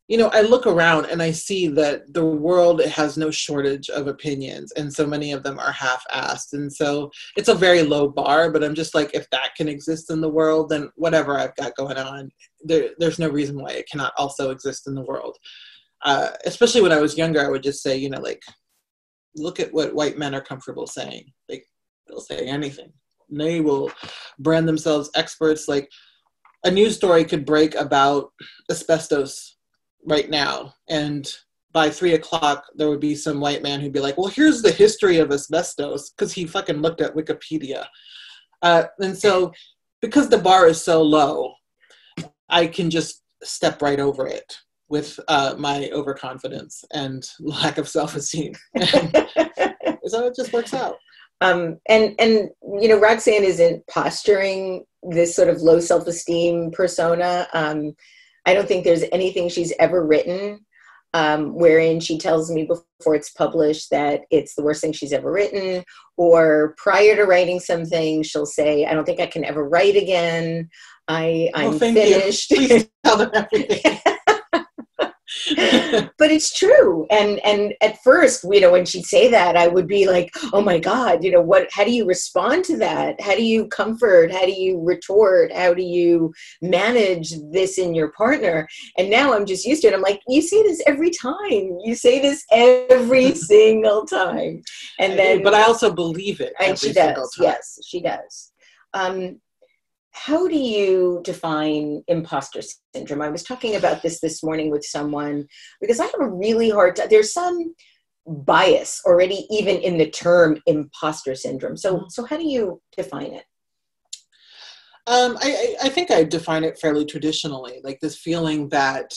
you know, I look around and I see that the world has no shortage of opinions, and so many of them are half-assed. And so it's a very low bar, but I'm just like, if that can exist in the world, then whatever I've got going on, there's no reason why it cannot also exist in the world. Especially when I was younger, I would just say, you know, like, look at what white men are comfortable saying. Like, they'll say anything. They will brand themselves experts. Like, a news story could break about asbestos right now, and by 3 o'clock there would be some white man who'd be like, well, here's the history of asbestos, because he fucking looked at Wikipedia. And so because the bar is so low, I can just step right over it with my overconfidence and lack of self-esteem. So it just works out. And you know, Roxane isn't posturing this sort of low self-esteem persona. I don't think there's anything she's ever written wherein she tells me before it's published that it's the worst thing she's ever written, or prior to writing something, she'll say, I don't think I can ever write again. I'm finished. Please tell them everything. But it's true. And at first, you know, when she'd say that, I would be like, oh my God, you know, how do you respond to that? How do you comfort? How do you retort? How do you manage this in your partner? And now I'm just used to it. I'm like, you say this every time. You say this every single time. And then, but I also believe it. And she does. Yes, she does. How do you define imposter syndrome? I was talking about this morning with someone, because I have a really hard time. There's some bias already even in the term imposter syndrome. So how do you define it? I think I define it fairly traditionally, like this feeling that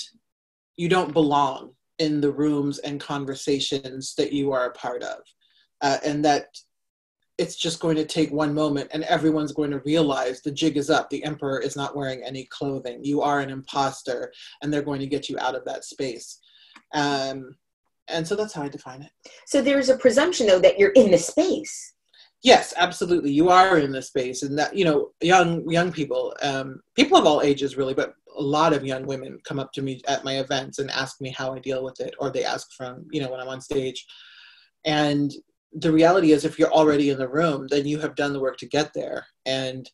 you don't belong in the rooms and conversations that you are a part of, and that it's just going to take one moment and everyone's going to realize the jig is up. The emperor is not wearing any clothing. You are an imposter, and they're going to get you out of that space. And so that's how I define it. So there's a presumption, though, that you're in the space. Yes, absolutely. You are in the space. And that, you know, young people, people of all ages really, but a lot of young women come up to me at my events and ask me how I deal with it, or they ask from, you know, when I'm on stage. And the reality is, if you're already in the room, then you have done the work to get there, and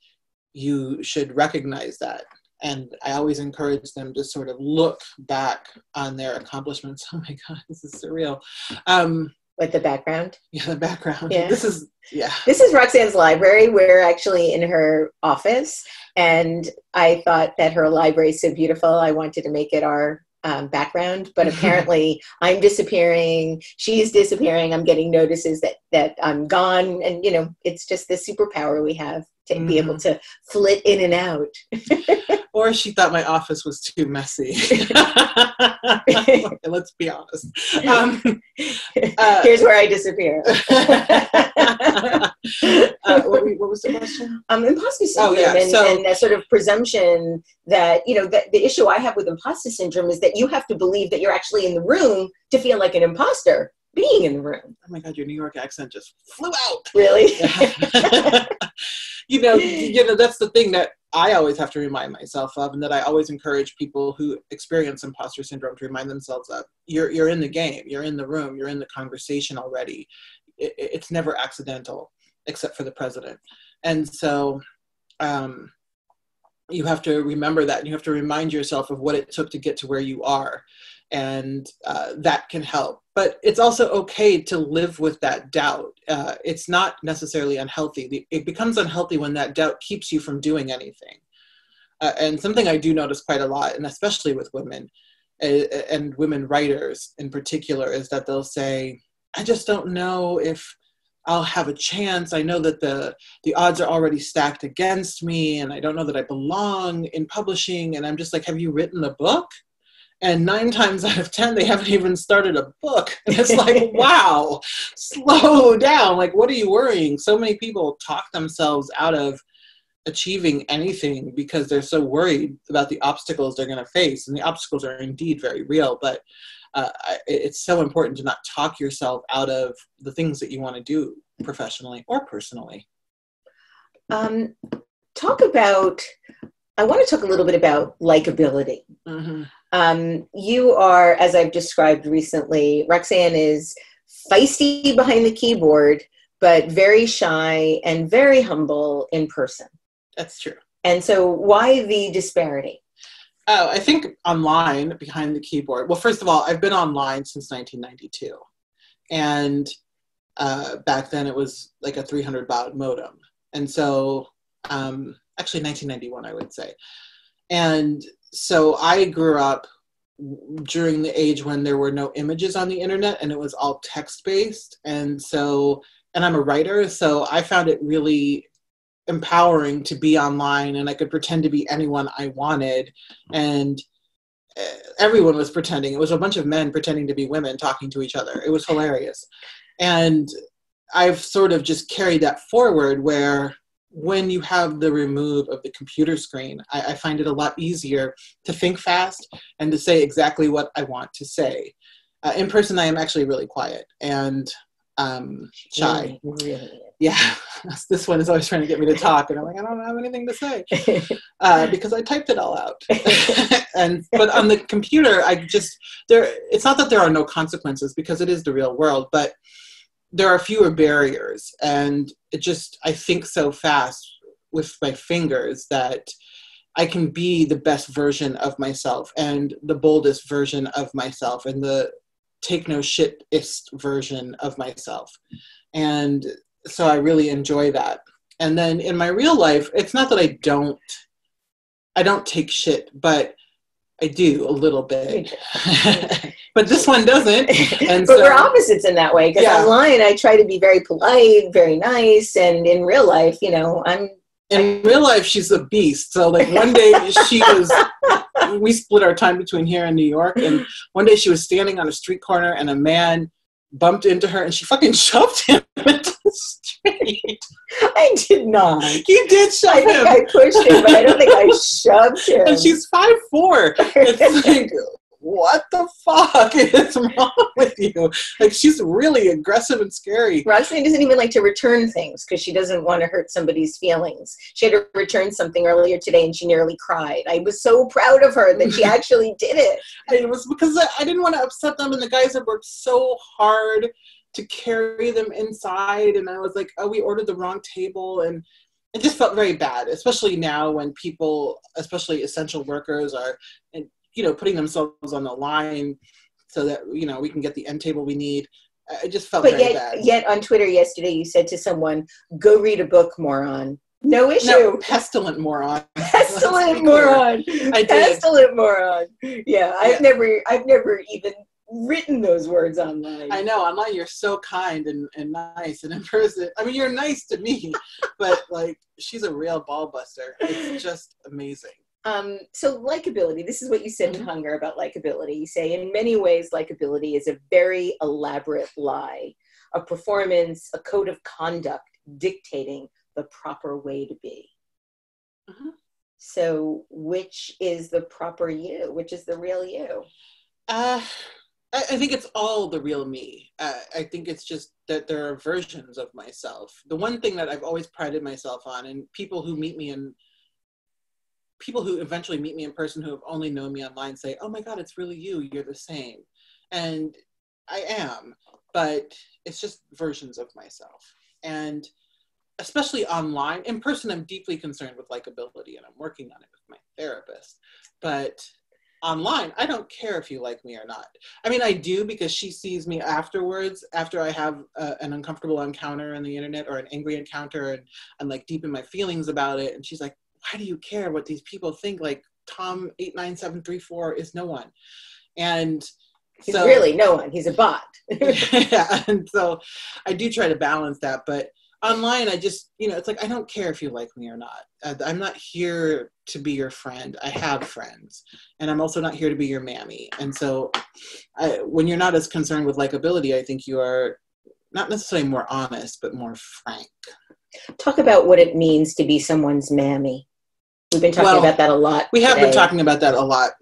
you should recognize that. And I always encourage them to sort of look back on their accomplishments. Oh my God, this is surreal. With the background? Yeah, the background. Yeah. This is Roxane's library. We're actually in her office, and I thought that her library is so beautiful, I wanted to make it our background, but apparently I'm disappearing, she's disappearing, I'm getting notices that I'm gone, and you know, it's just this superpower we have to be able to flit in and out. Or she thought my office was too messy. Let's be honest. Here's where I disappear. What was the question? Imposter syndrome. Oh, yeah. And that sort of presumption that, you know, that the issue I have with imposter syndrome is that you have to believe that you're actually in the room to feel like an imposter being in the room. Oh my God, your New York accent just flew out. Really? You know, that's the thing that I always have to remind myself of, and that I always encourage people who experience imposter syndrome to remind themselves of. You're in the game, you're in the room, you're in the conversation already. It's never accidental, except for the president. And so you have to remember that, and you have to remind yourself of what it took to get to where you are. And that can help. But it's also okay to live with that doubt. It's not necessarily unhealthy. It becomes unhealthy when that doubt keeps you from doing anything. And something I do notice quite a lot, and especially with women, and women writers in particular, is that they'll say, I just don't know if I'll have a chance. I know that the odds are already stacked against me, and I don't know that I belong in publishing. And I'm just like, have you written a book? And 9 times out of 10, they haven't even started a book. And it's like, wow, slow down. Like, what are you worrying? So many people talk themselves out of achieving anything because they're so worried about the obstacles they're going to face. And the obstacles are indeed very real. But it's so important to not talk yourself out of the things that you want to do professionally or personally. I want to talk a little bit about likability. Mm-hmm. You are, as I've described recently, Roxane is feisty behind the keyboard, but very shy and very humble in person. That's true. And so why the disparity? Oh, I think online behind the keyboard. Well, first of all, I've been online since 1992. And back then it was like a 300 baud modem. And so actually 1991, I would say. And so I grew up during the age when there were no images on the internet and it was all text-based. And I'm a writer, so I found it really empowering to be online, and I could pretend to be anyone I wanted. And everyone was pretending. It was a bunch of men pretending to be women talking to each other. It was hilarious. And I've sort of just carried that forward where when you have the remove of the computer screen, I find it a lot easier to think fast and to say exactly what I want to say. In person, I am actually really quiet and shy. Really? Yeah, this one is always trying to get me to talk, and I'm like, I don't have anything to say because I typed it all out. But on the computer, it's not that there are no consequences, because it is the real world, but there are fewer barriers, and I think so fast with my fingers that I can be the best version of myself and the boldest version of myself and the take no shit-ist version of myself. And so I really enjoy that. And then in my real life, it's not that I don't take shit, but I do a little bit. But this one doesn't. And but so, we're opposites in that way, because online I try to be very polite, very nice, and in real life, you know, in real life, she's a beast. So like one day we split our time between here and New York, and one day she was standing on a street corner and a man bumped into her and she fucking shoved him into the street. I did not. You did shove him. I pushed him, but I don't think I shoved him. And she's 5'4". It's like, what the fuck is wrong with you? Like, she's really aggressive and scary. Roxane doesn't even like to return things because she doesn't want to hurt somebody's feelings. She had to return something earlier today and she nearly cried. I was so proud of her that she actually did it. It was because I didn't want to upset them, and the guys had worked so hard to carry them inside, and I was like, oh, we ordered the wrong table, and it just felt very bad, especially now when people, especially essential workers, are putting themselves on the line so that, you know, we can get the end table we need. I just felt very bad. Yet on Twitter yesterday, you said to someone, "Go read a book, moron." No issue. No, pestilent moron. Pestilent moron. I did. Pestilent moron. Yeah, I've never even written those words online. I know, online you're so kind and nice, and in person, I mean, you're nice to me, but like, she's a real ball buster. It's just amazing. So likability, this is what you said in Hunger about likability. You say, in many ways, likability is a very elaborate lie, a performance, a code of conduct dictating the proper way to be. Uh-huh. So which is the proper you? Which is the real you? I think it's all the real me. I think it's just that there are versions of myself. The one thing that I've always prided myself on, and people who eventually meet me in person who have only known me online say, "Oh my God, it's really you, you're the same." And I am, but it's just versions of myself. And especially online, in person, I'm deeply concerned with likability and I'm working on it with my therapist, but online, I don't care if you like me or not. I mean, I do, because she sees me afterwards, after I have an uncomfortable encounter on the internet or an angry encounter, and I'm like deep in my feelings about it. And she's like, "Why do you care what these people think? Like Tom 89734 is no one." And he's so, really no one, he's a bot. Yeah, and so I do try to balance that, but online, I just, it's like, I don't care if you like me or not. I'm not here to be your friend. I have friends. And I'm also not here to be your mammy. And so when you're not as concerned with likability, I think you are not necessarily more honest, but more frank. Talk about what it means to be someone's mammy. We've been talking about that a lot. We have been talking about that a lot,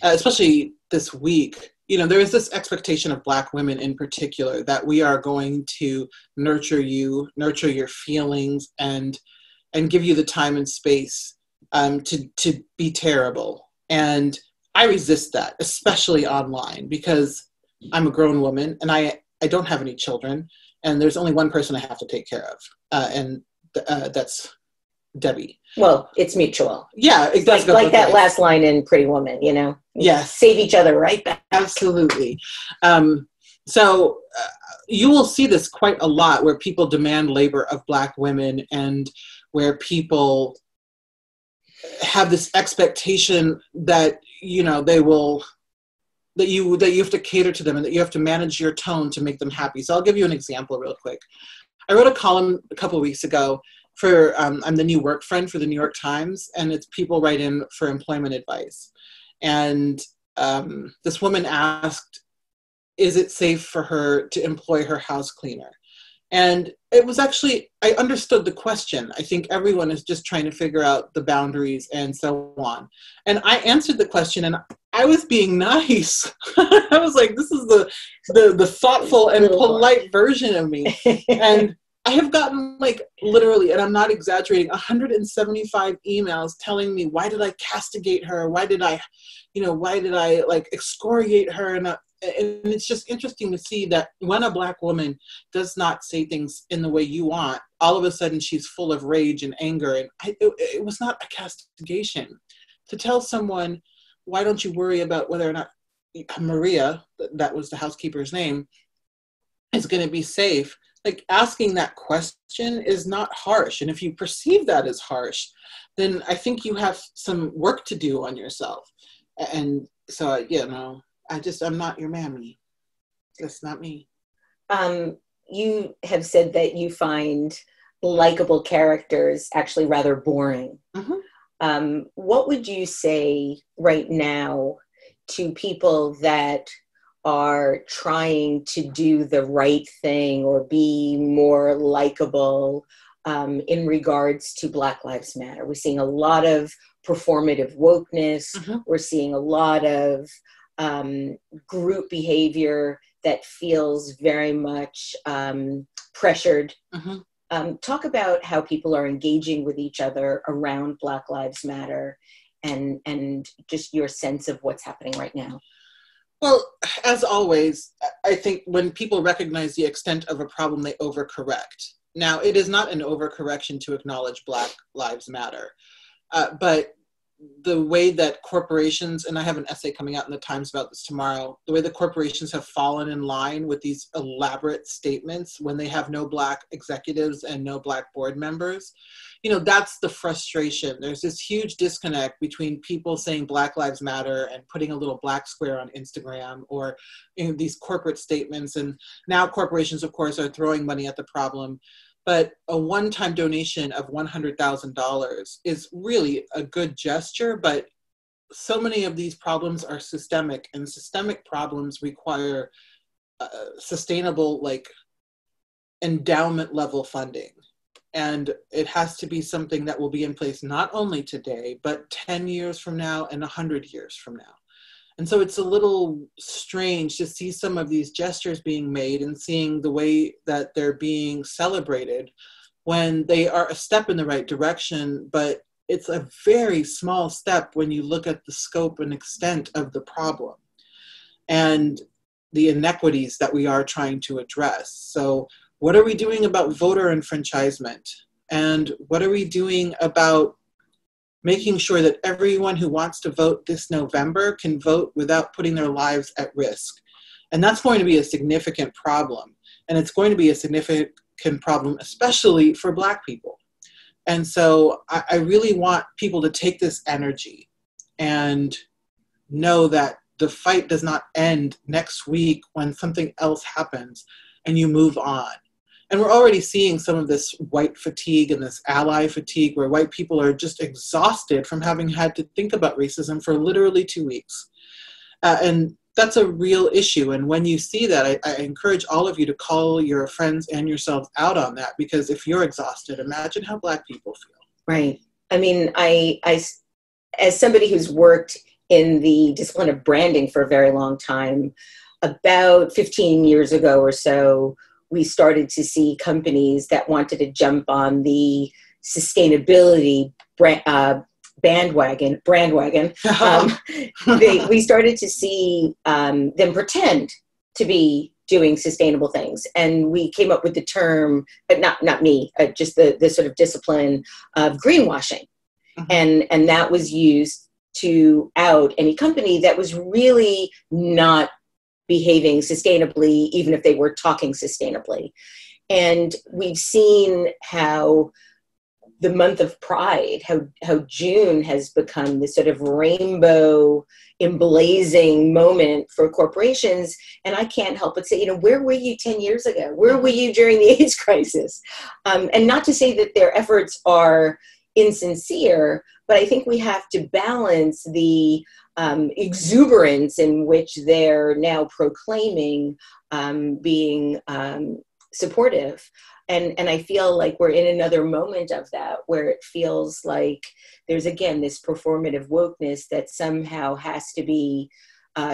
especially this week. There is this expectation of Black women in particular that we are going to nurture you, nurture your feelings, and give you the time and space to be terrible. And I resist that, especially online, because I'm a grown woman and I don't have any children, and there's only one person I have to take care of, and that's Debbie. Well, it's mutual. Yeah, exactly. Like that last line in Pretty Woman, Yes. Save each other right back. Absolutely. So you will see this quite a lot, where people demand labor of Black women, and where people have this expectation that, they will, that you have to cater to them, and that you have to manage your tone to make them happy. So I'll give you an example real quick. I wrote a column a couple of weeks ago for, I'm the new work friend for the New York Times, and it's people write in for employment advice. And this woman asked, is it safe for her to employ her house cleaner? And it was actually, I understood the question. I think everyone is just trying to figure out the boundaries and so on. And I answered the question, and I was being nice. I was like, this is the thoughtful and polite version of me. And I have gotten, like, literally, and I'm not exaggerating, 175 emails telling me, why did I castigate her? Why did I, why did I excoriate her? And it's just interesting to see that when a Black woman does not say things in the way you want, all of a sudden she's full of rage and anger. And it was not a castigation. To tell someone, why don't you worry about whether or not Maria, that was the housekeeper's name, is going to be safe. Like, asking that question is not harsh. And if you perceive that as harsh, then I think you have some work to do on yourself. And so, I'm not your mammy. That's not me. You have said that you find likable characters actually rather boring. Mm-hmm. What would you say right now to people that are trying to do the right thing or be more likable in regards to Black Lives Matter? We're seeing a lot of performative wokeness. Mm-hmm. We're seeing a lot of group behavior that feels very much pressured. Mm-hmm. Talk about how people are engaging with each other around Black Lives Matter and just your sense of what's happening right now. Well, as always, I think when people recognize the extent of a problem, they overcorrect. Now, it is not an overcorrection to acknowledge Black Lives Matter, but the way that corporations, and I have an essay coming out in the Times about this tomorrow, the way that corporations have fallen in line with these elaborate statements when they have no Black executives and no Black board members, you know, that's the frustration. There's this huge disconnect between people saying Black Lives Matter and putting a little black square on Instagram, or, you know, these corporate statements. And now corporations, of course, are throwing money at the problem. But a one-time donation of $100,000 is really a good gesture, but so many of these problems are systemic, and systemic problems require sustainable, like, endowment level funding. And it has to be something that will be in place not only today, but 10 years from now and 100 years from now. And so it's a little strange to see some of these gestures being made and seeing the way that they're being celebrated when they are a step in the right direction, but it's a very small step when you look at the scope and extent of the problem and the inequities that we are trying to address. So what are we doing about voter enfranchisement? And what are we doing about making sure that everyone who wants to vote this November can vote without putting their lives at risk? And that's going to be a significant problem. And it's going to be a significant problem, especially for Black people. And so I really want people to take this energy and know that the fight does not end next week when something else happens and you move on. And we're already seeing some of this white fatigue and this ally fatigue, where white people are just exhausted from having had to think about racism for literally 2 weeks. And that's a real issue. And when you see that, I encourage all of you to call your friends and yourselves out on that, because if you're exhausted, imagine how Black people feel. Right. I mean, I as somebody who's worked in the discipline of branding for a very long time, about 15 years ago or so, we started to see companies that wanted to jump on the sustainability brandwagon. We started to see them pretend to be doing sustainable things. And we came up with the term, but not me, just the sort of discipline of greenwashing. Mm-hmm. And that was used to out any company that was really not behaving sustainably, even if they were talking sustainably. And we've seen how the month of Pride, how June has become this sort of rainbow emblazing moment for corporations. And I can't help but say, you know, where were you 10 years ago? Where were you during the AIDS crisis? And not to say that their efforts are insincere, but I think we have to balance the exuberance in which they're now proclaiming being supportive. And I feel like we're in another moment of that, where it feels like there's, again, this performative wokeness that somehow has to be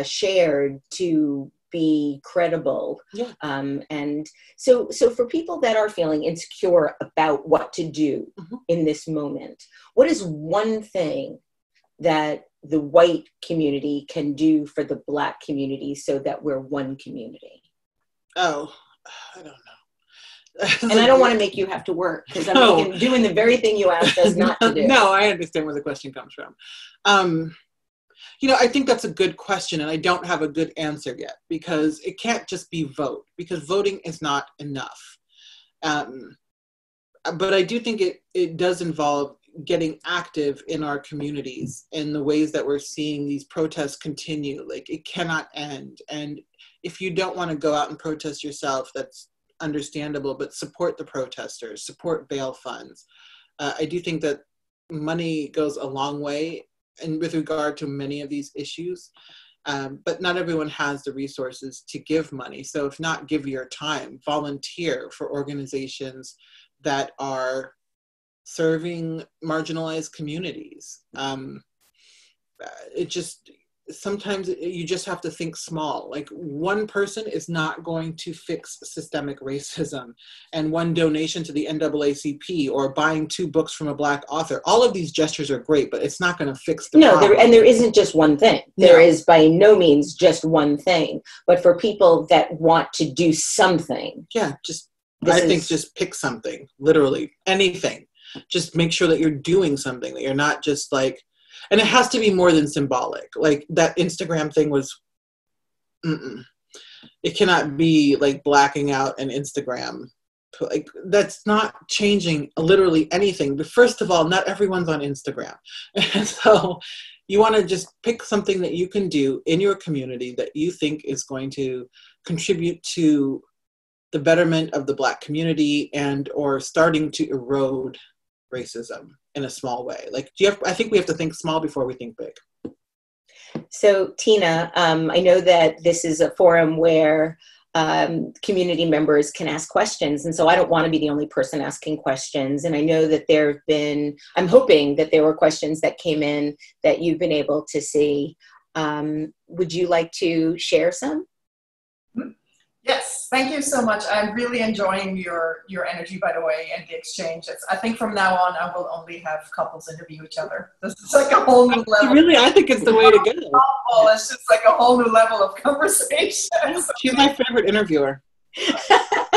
shared to be credible. Yeah. And so for people that are feeling insecure about what to do mm-hmm. in this moment, what is one thing that the white community can do for the Black community so that we're one community? Oh, I don't know. And I don't want to make you have to work, because I'm doing the very thing you asked us not to do. No, I understand where the question comes from. You know, I think that's a good question, and I don't have a good answer yet, because it can't just be vote, because voting is not enough. But I do think it does involve getting active in our communities in the ways that we're seeing these protests continue. Like, it cannot end. And if you don't want to go out and protest yourself, that's understandable, but support the protesters, support bail funds. I do think that money goes a long way and with regard to many of these issues, but not everyone has the resources to give money. So if not, give your time, volunteer for organizations that are serving marginalized communities. It just, sometimes you just have to think small. Like, one person is not going to fix systemic racism, and one donation to the NAACP or buying 2 books from a Black author. All of these gestures are great, but it's not going to fix the problem. And there isn't just one thing. There is by no means just one thing. But for people that want to do something. Yeah, just pick something, literally, anything. Just make sure that you're doing something, that you're not just like, And it has to be more than symbolic. Like that Instagram thing was, it cannot be like blacking out an Instagram. Like that's not changing literally anything. But first of all, not everyone's on Instagram. And so you want to just pick something that you can do in your community that you think is going to contribute to the betterment of the Black community and or starting to erode racism in a small way. Like, I think we have to think small before we think big. So Tina, I know that this is a forum where community members can ask questions. And so I don't want to be the only person asking questions. And I know that there have been, I'm hoping that there were questions that came in that you've been able to see. Would you like to share some? Yes, thank you so much. I'm really enjoying your energy, by the way, and the exchange. I think from now on, I will only have couples interview each other. This is like a whole new level. Really, I think it's the way to go. It's just like a whole new level of conversation. She's my favorite interviewer. The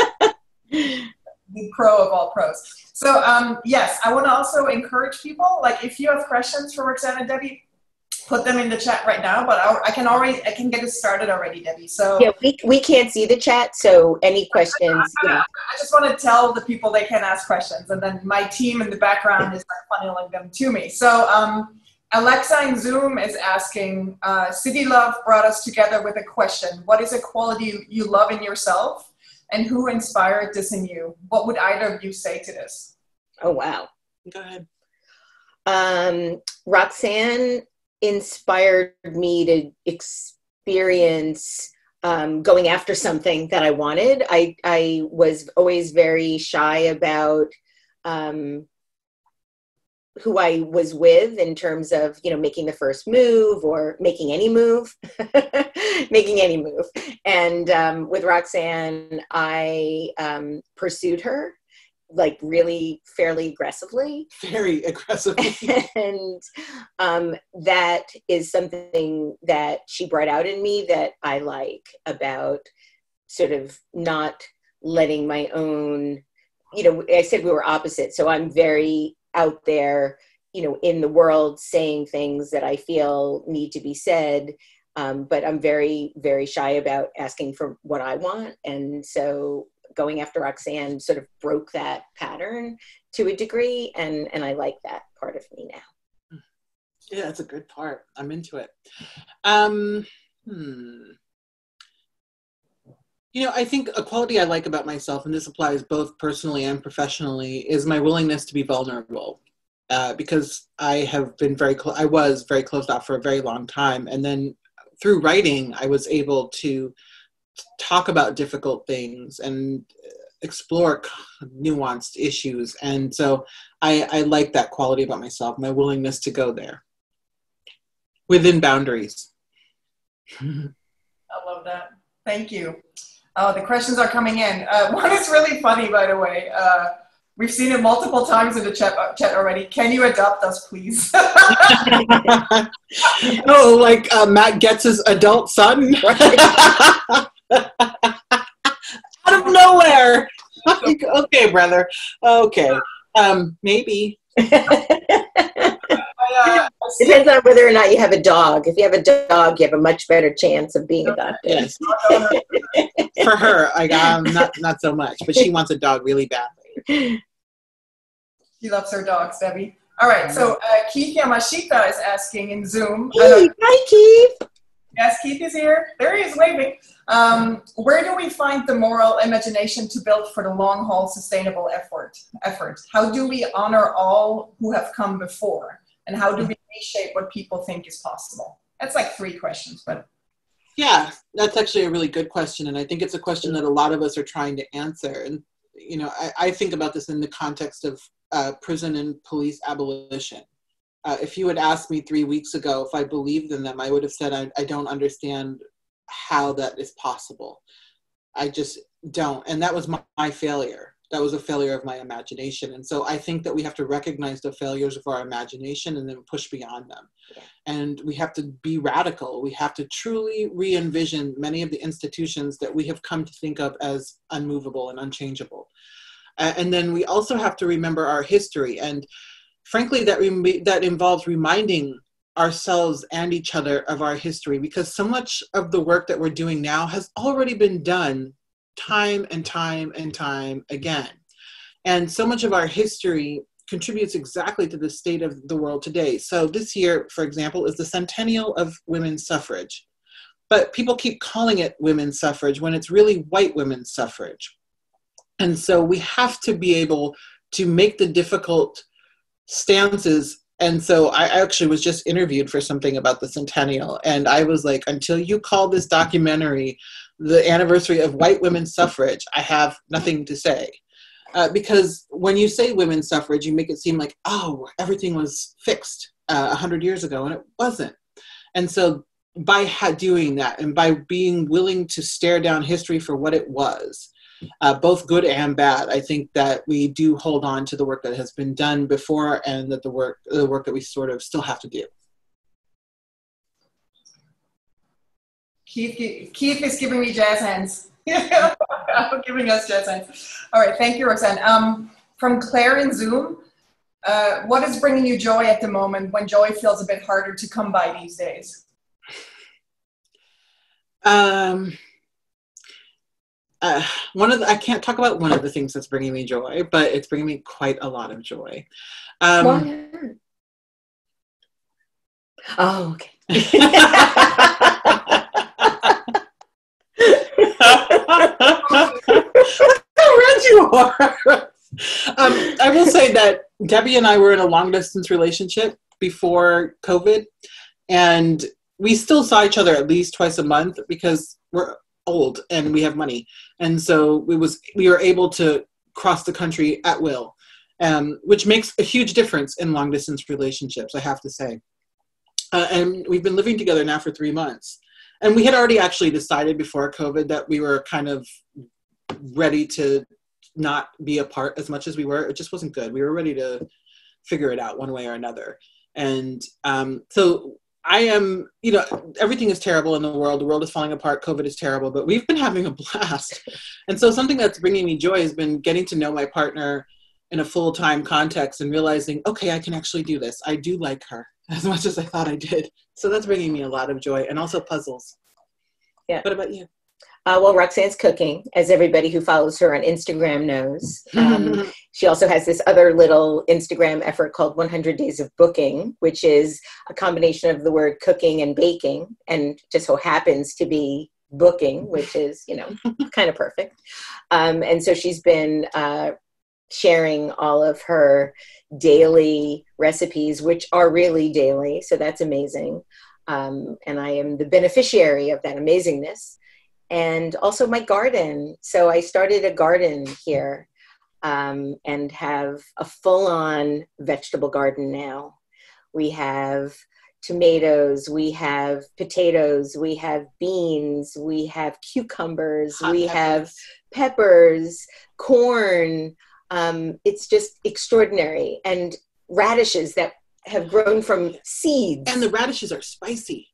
pro of all pros. So yes, I want to also encourage people, like if you have questions for Roxane and Debbie, put them in the chat right now, but I can get it started already, Debbie. So yeah, we can't see the chat, so any questions? Yeah. I just want to tell the people they can ask questions, and then my team in the background is funneling them to me. So Alexa in Zoom is asking, City Love brought us together with a question. What is a quality you love in yourself, and who inspired this in you? What would either of you say to this? Oh, wow. Go ahead. Roxane inspired me to experience going after something that I wanted. I was always very shy about who I was with in terms of, you know, making the first move or making any move, And with Roxane, I pursued her, like really fairly aggressively. Very aggressively. And that is something that she brought out in me that I like about sort of not letting my own, you know, I said we were opposite. So I'm very out there, you know, in the world saying things that I feel need to be said. But I'm very, very shy about asking for what I want. And so going after Roxane sort of broke that pattern to a degree, and I like that part of me now. Yeah, that's a good part. I'm into it. You know, I think a quality I like about myself, and this applies both personally and professionally, is my willingness to be vulnerable. Because I was very closed off for a very long time, and then through writing, I was able to talk about difficult things and explore nuanced issues. And so I like that quality about myself, my willingness to go there within boundaries. I love that. Thank you. The questions are coming in. One is really funny, by the way. We've seen it multiple times in the chat already. Can you adopt us, please? Oh, like Matt Getz's adult son? Out of nowhere. Like, okay, brother. Okay. Maybe. Depends on whether or not you have a dog. If you have a dog, you have a much better chance of being adopted. Yes. For her, not so much, but she wants a dog really badly. She loves her dogs, Debbie. All right, so Keith Yamashita is asking in Zoom. Keith, hi, Keith. Yes, Keith is here. There he is, waving. Where do we find the moral imagination to build for the long haul sustainable effort? How do we honor all who have come before? And how do we reshape what people think is possible? That's like three questions, but. Yeah, that's actually a really good question. And I think it's a question that a lot of us are trying to answer. And, you know, I think about this in the context of prison and police abolition. If you had asked me 3 weeks ago if I believed in them, I would have said, I don't understand how that is possible. I just don't. And that was my failure. That was a failure of my imagination. And so I think that we have to recognize the failures of our imagination and then push beyond them. Yeah. And we have to be radical. We have to truly re-envision many of the institutions that we have come to think of as unmovable and unchangeable. And then we also have to remember our history. And frankly, that involves reminding ourselves and each other of our history, because so much of the work that we're doing now has already been done time and time and time again. And so much of our history contributes exactly to the state of the world today. So this year, for example, is the centennial of women's suffrage. But people keep calling it women's suffrage when it's really white women's suffrage. And so we have to be able to make the difficult stances. And so I actually was just interviewed for something about the centennial. And I was like, until you call this documentary the anniversary of white women's suffrage, I have nothing to say. Because when you say women's suffrage, you make it seem like, oh, everything was fixed 100 years ago, and it wasn't. And so by doing that and by being willing to stare down history for what it was, both good and bad, I think that we do hold on to the work that has been done before, and that the work that we sort of still have to do. Keith is giving me jazz hands. Giving us jazz hands. All right, thank you, Roxane. From Claire in Zoom, what is bringing you joy at the moment when joy feels a bit harder to come by these days? I can't talk about one of the things that's bringing me joy, but it's bringing me quite a lot of joy. Oh, okay. How red you are. I will say that Debbie and I were in a long distance relationship before COVID, and we still saw each other at least twice a month because we're old and we have money. And so we were able to cross the country at will, which makes a huge difference in long distance relationships, I have to say. And we've been living together now for 3 months. And we had already actually decided before COVID that we were kind of ready to not be apart as much as we were. It just wasn't good. We were ready to figure it out one way or another. And so I am, you know, everything is terrible in the world. The world is falling apart. COVID is terrible, but we've been having a blast. And so something that's bringing me joy has been getting to know my partner in a full-time context and realizing, okay, I can actually do this. I do like her as much as I thought I did. So that's bringing me a lot of joy, and also puzzles. Yeah. What about you? Well, Roxane's cooking, as everybody who follows her on Instagram knows. She also has this other little Instagram effort called 100 Days of Booking, which is a combination of the word cooking and baking, and just so happens to be booking, which is, you know, kind of perfect. And so she's been sharing all of her daily recipes, which are really daily. So that's amazing. And I am the beneficiary of that amazingness. And also my garden. So I started a garden here and have a full-on vegetable garden now. We have tomatoes, we have potatoes, we have beans, we have cucumbers, we have peppers, corn. It's just extraordinary. And radishes that have grown from seeds. And the radishes are spicy.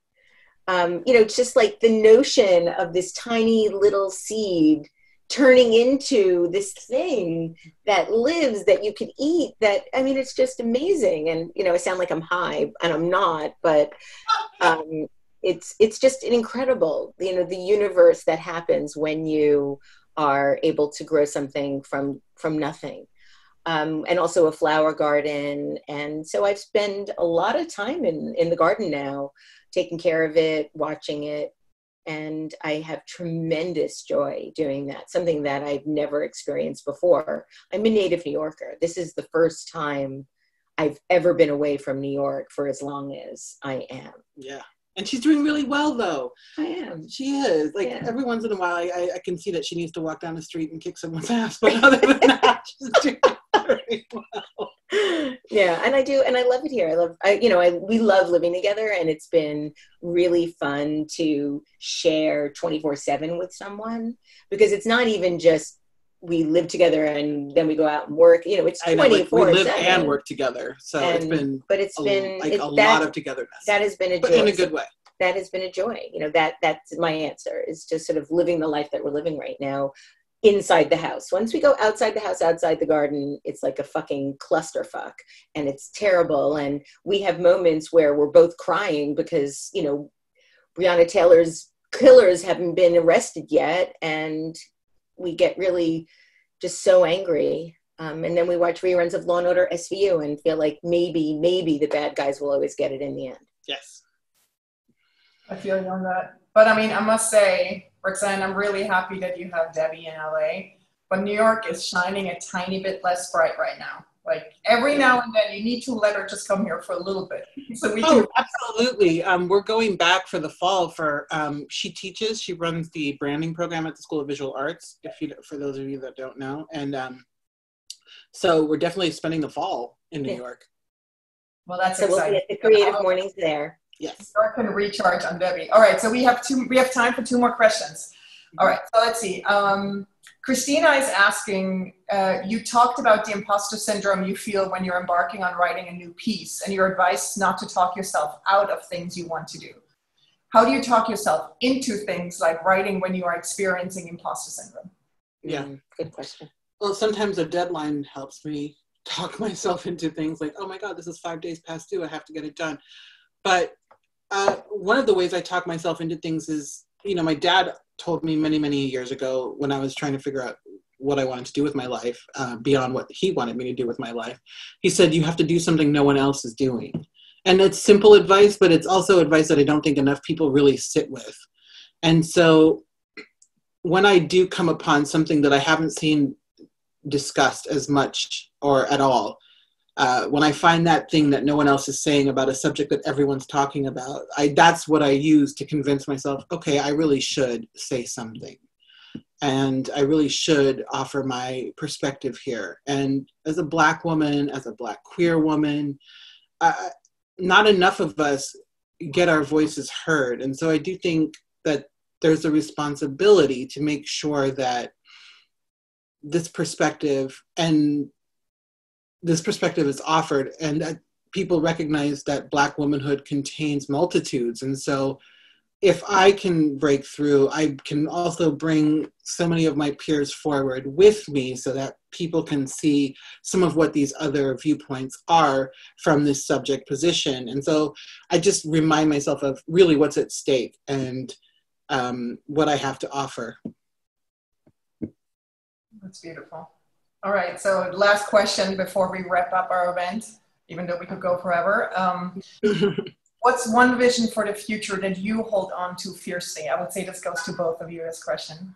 You know, just like the notion of this tiny little seed turning into this thing that lives, that you could eat, that, I mean, it's just amazing. And, you know, I sound like I'm high, and I'm not, but it's just incredible, you know, the universe that happens when you are able to grow something from nothing. And also a flower garden. And so I spend a lot of time in the garden now, taking care of it, watching it. And I have tremendous joy doing that, something that I've never experienced before. I'm a native New Yorker. This is the first time I've ever been away from New York for as long as I am. Yeah. And she's doing really well, though. I am. She is. Like, yeah. Every once in a while, I can see that she needs to walk down the street and kick someone's ass. But other than that, she's doing very well. Yeah, and I do, and I love it here. We love living together, and it's been really fun to share 24/7 with someone, because it's not even just we live together and then we go out and work. You know, it's 24/7. We live and work together, so it's been a lot of togetherness. That has been a joy, but in a good way. That has been a joy. You know, that's my answer. It's just sort of living the life that we're living right now, inside the house. Once we go outside the house, outside the garden, it's like a fucking clusterfuck and it's terrible. And we have moments where we're both crying because, you know, Breonna Taylor's killers haven't been arrested yet. And we get really just so angry. And then we watch reruns of Law and Order SVU and feel like maybe the bad guys will always get it in the end. Yes. I feel you on that. But I mean, I must say, Roxane, I'm really happy that you have Debbie in LA, but New York is shining a tiny bit less bright right now. Like every now and then you need to let her just come here for a little bit. So we can absolutely. We're going back for the fall for, she teaches, she runs the branding program at the School of Visual Arts, for those of you that don't know. And so we're definitely spending the fall in New York. Well, that's so exciting. We'll be at the Creative Mornings there. Yes. So I can recharge on Debbie. All right, so we have time for two more questions. All right, so let's see. Christina is asking, you talked about the imposter syndrome you feel when you're embarking on writing a new piece and your advice not to talk yourself out of things you want to do. How do you talk yourself into things like writing when you are experiencing imposter syndrome? Yeah, good question. Well, sometimes a deadline helps me talk myself into things like, oh my God, this is 5 days past due, I have to get it done. But one of the ways I talk myself into things is, you know, my dad told me many, many years ago when I was trying to figure out what I wanted to do with my life, beyond what he wanted me to do with my life. He said, you have to do something no one else is doing. And that's simple advice, but it's also advice that I don't think enough people really sit with. And so when I do come upon something that I haven't seen discussed as much or at all, when I find that thing that no one else is saying about a subject that everyone's talking about, that's what I use to convince myself, okay, I really should say something. And I really should offer my perspective here. And as a Black woman, as a Black queer woman, not enough of us get our voices heard. And so I do think that there's a responsibility to make sure that this perspective is offered and that people recognize that Black womanhood contains multitudes. And so if I can break through, I can also bring so many of my peers forward with me so that people can see some of what these other viewpoints are from this subject position. And so I just remind myself of really what's at stake and what I have to offer. That's beautiful. All right, so last question before we wrap up our event, even though we could go forever. What's one vision for the future that you hold on to fiercely? I would say this goes to both of you, this question.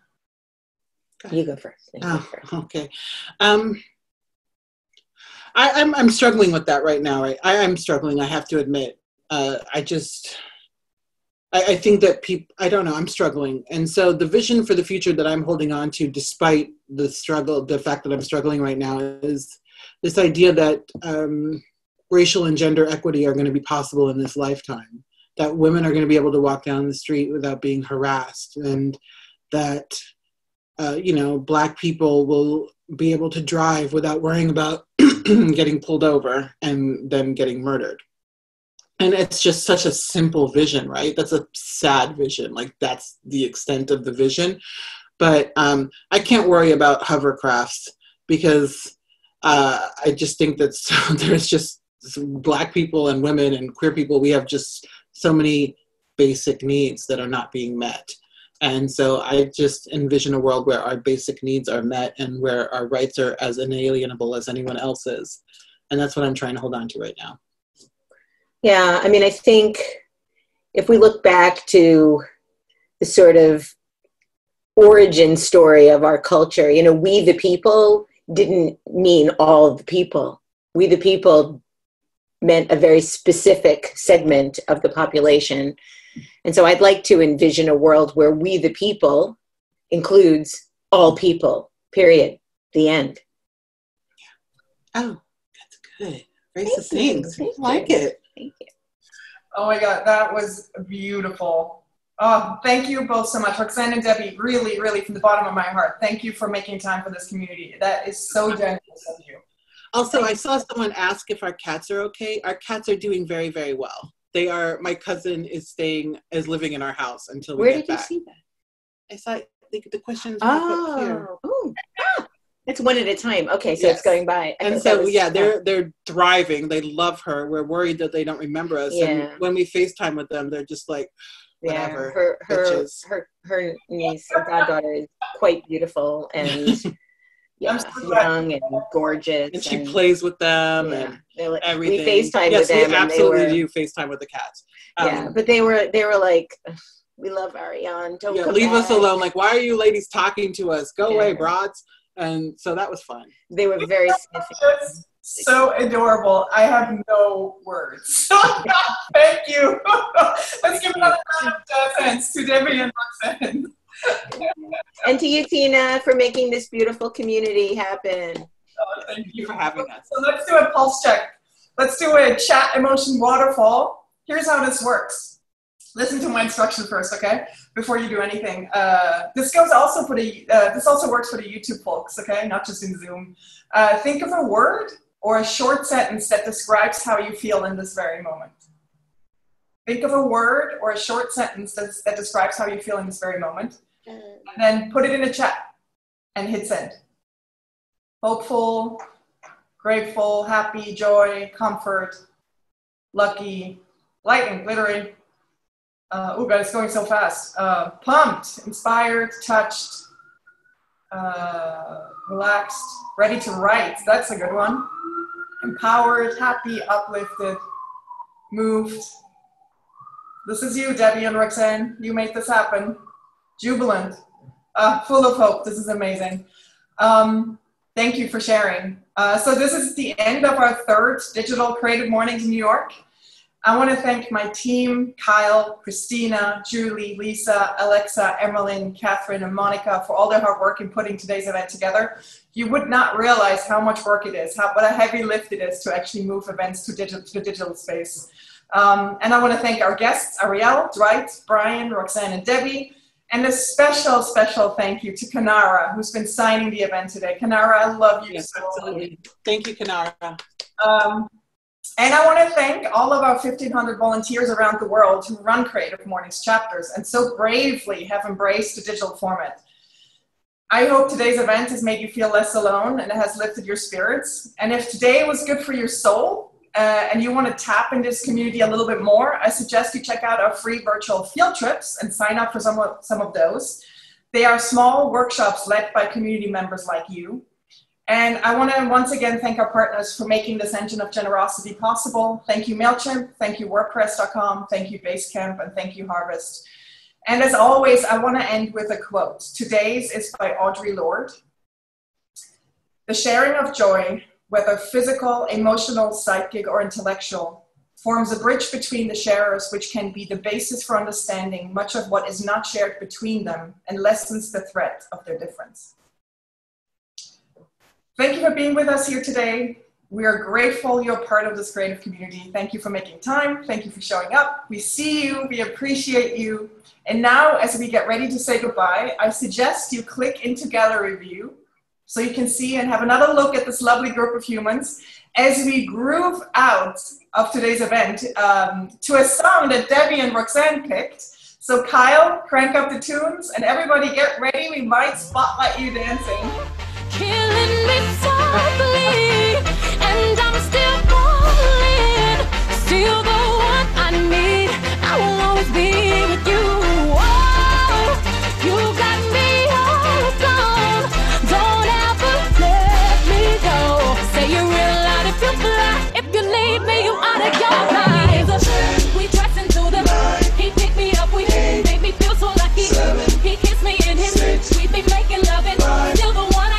You go first. Okay. I'm struggling with that right now. Right? I am struggling, I have to admit. I think that people, I don't know, I'm struggling. And so the vision for the future that I'm holding on to, despite the struggle, the fact that I'm struggling right now, is this idea that racial and gender equity are going to be possible in this lifetime, that women are going to be able to walk down the street without being harassed, and that, you know, Black people will be able to drive without worrying about getting pulled over and then getting murdered. And it's just such a simple vision, right? That's a sad vision. Like, that's the extent of the vision. But I can't worry about hovercrafts because I just think that there's just Black people and women and queer people. We have just so many basic needs that are not being met. And so I just envision a world where our basic needs are met and where our rights are as inalienable as anyone else's. And that's what I'm trying to hold on to right now. Yeah, I mean, I think if we look back to the sort of origin story of our culture, you know, we the people didn't mean all the people. We the people meant a very specific segment of the population. And so I'd like to envision a world where we the people includes all people, period, the end. Oh, that's good. Very succinct. I like it. Thank you. Oh my God, that was beautiful. Oh, thank you both so much. Roxane and Debbie, really, really from the bottom of my heart, thank you for making time for this community. That is so generous of you. Also, I saw someone ask if our cats are okay. Our cats are doing very, very well. They are, my cousin is living in our house until we get back. Where did you see that? I saw the questions. Oh, It's one at a time. Okay, so yes. It's going by. And so, yeah, they're driving. They love her. We're worried that they don't remember us. Yeah. And when we FaceTime with them, they're just like, whatever. Yeah, her niece, her goddaughter is quite beautiful and yeah, so young and gorgeous. And she plays with them and everything. We FaceTime with them. Yes, we absolutely do FaceTime with the cats. Yeah, but they were like... We love Ariane. Don't leave us alone. Like, why are you ladies talking to us? Go away, broads. And so that was fun. They were very sniffy. So adorable. I have no words. Thank you. Let's give another round of thanks to Debbie and Roxane. And to you, Tina, for making this beautiful community happen. Oh, thank you for having us. So let's do a pulse check. Let's do a chat emotion waterfall. Here's how this works. Listen to my instruction first, okay? Before you do anything. This also works for the YouTube folks, okay? Not just in Zoom. Think of a word or a short sentence that describes how you feel in this very moment. Think of a word or a short sentence that describes how you feel in this very moment. And then put it in a chat and hit send. Hopeful, grateful, happy, joy, comfort, lucky, light and glittery. Oh God, it's going so fast. Pumped, inspired, touched, relaxed, ready to write. That's a good one. Empowered, happy, uplifted, moved. This is you, Debbie and Roxane. You made this happen. Jubilant, full of hope. This is amazing. Thank you for sharing. So this is the end of our third digital Creative Mornings in New York. I want to thank my team, Kyle, Christina, Julie, Lisa, Alexa, Emmeline, Catherine, and Monica for all their hard work in putting today's event together. You would not realize how much work it is, what a heavy lift it is to actually move events to digital space. And I want to thank our guests, Arielle, Dwight, Brian, Roxane, and Debbie. And a special, special thank you to Kanara, who's been signing the event today. Kanara, I love you so much. Thank you, Kanara. And I want to thank all of our 1,500 volunteers around the world who run Creative Mornings chapters and so bravely have embraced the digital format. I hope today's event has made you feel less alone and it has lifted your spirits. And if today was good for your soul and you want to tap into this community a little bit more, I suggest you check out our free virtual field trips and sign up for some of those. They are small workshops led by community members like you. And I want to once again thank our partners for making this engine of generosity possible. Thank you, Mailchimp. Thank you, WordPress.com. Thank you, Basecamp. And thank you, Harvest. And as always, I want to end with a quote. Today's is by Audre Lorde. The sharing of joy, whether physical, emotional, psychic, or intellectual, forms a bridge between the sharers, which can be the basis for understanding much of what is not shared between them and lessens the threat of their difference. Thank you for being with us here today. We are grateful you're part of this creative community. Thank you for making time. Thank you for showing up. We see you, we appreciate you. And now as we get ready to say goodbye, I suggest you click into gallery view so you can see and have another look at this lovely group of humans as we groove out of today's event to a song that Debbie and Roxane picked. So Kyle, crank up the tunes and everybody get ready. We might spotlight you dancing. Killing me softly, and I'm still falling, still the one I need, I will always be with you, oh, you got me all gone, don't ever let me go, say you're real out if you fly, if you need me, you out of your mind, we dressed into the night, he picked me up, we made me feel so lucky, he kissed me in his lips, we be making love and still the one I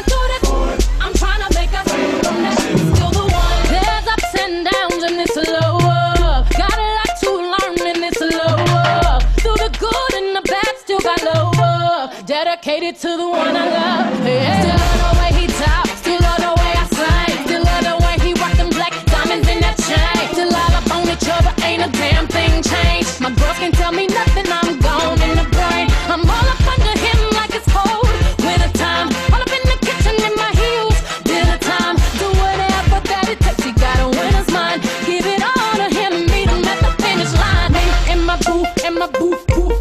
dedicated to the one I love. Yeah. Still love the way he talks, still love the way I sing, still love the way he rock them black diamonds in that chain. Still all up on each other, ain't a damn thing changed. My girls can tell me nothing, I'm gone in the brain. I'm all up under him like it's cold winter time. All up in the kitchen in my heels, dinner time. Do whatever that it takes, he got a winner's mind. Give it all to him and meet him at the finish line. In my booth,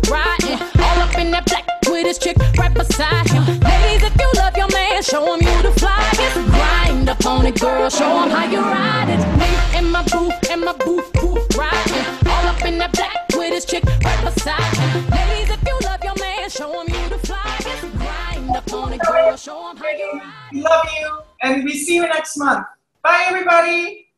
riding all up in that black. This chick right beside him. Ladies, if you love your man, show him you the fly. on it, girl. Show them how you ride it. Me and my boo, boo, riding. All up in that black with his chick right beside him. Ladies, if you love your man, show him you the fly. Grind up on it, girl. Show him how you ride it. We love you, and we see you next month. Bye, everybody.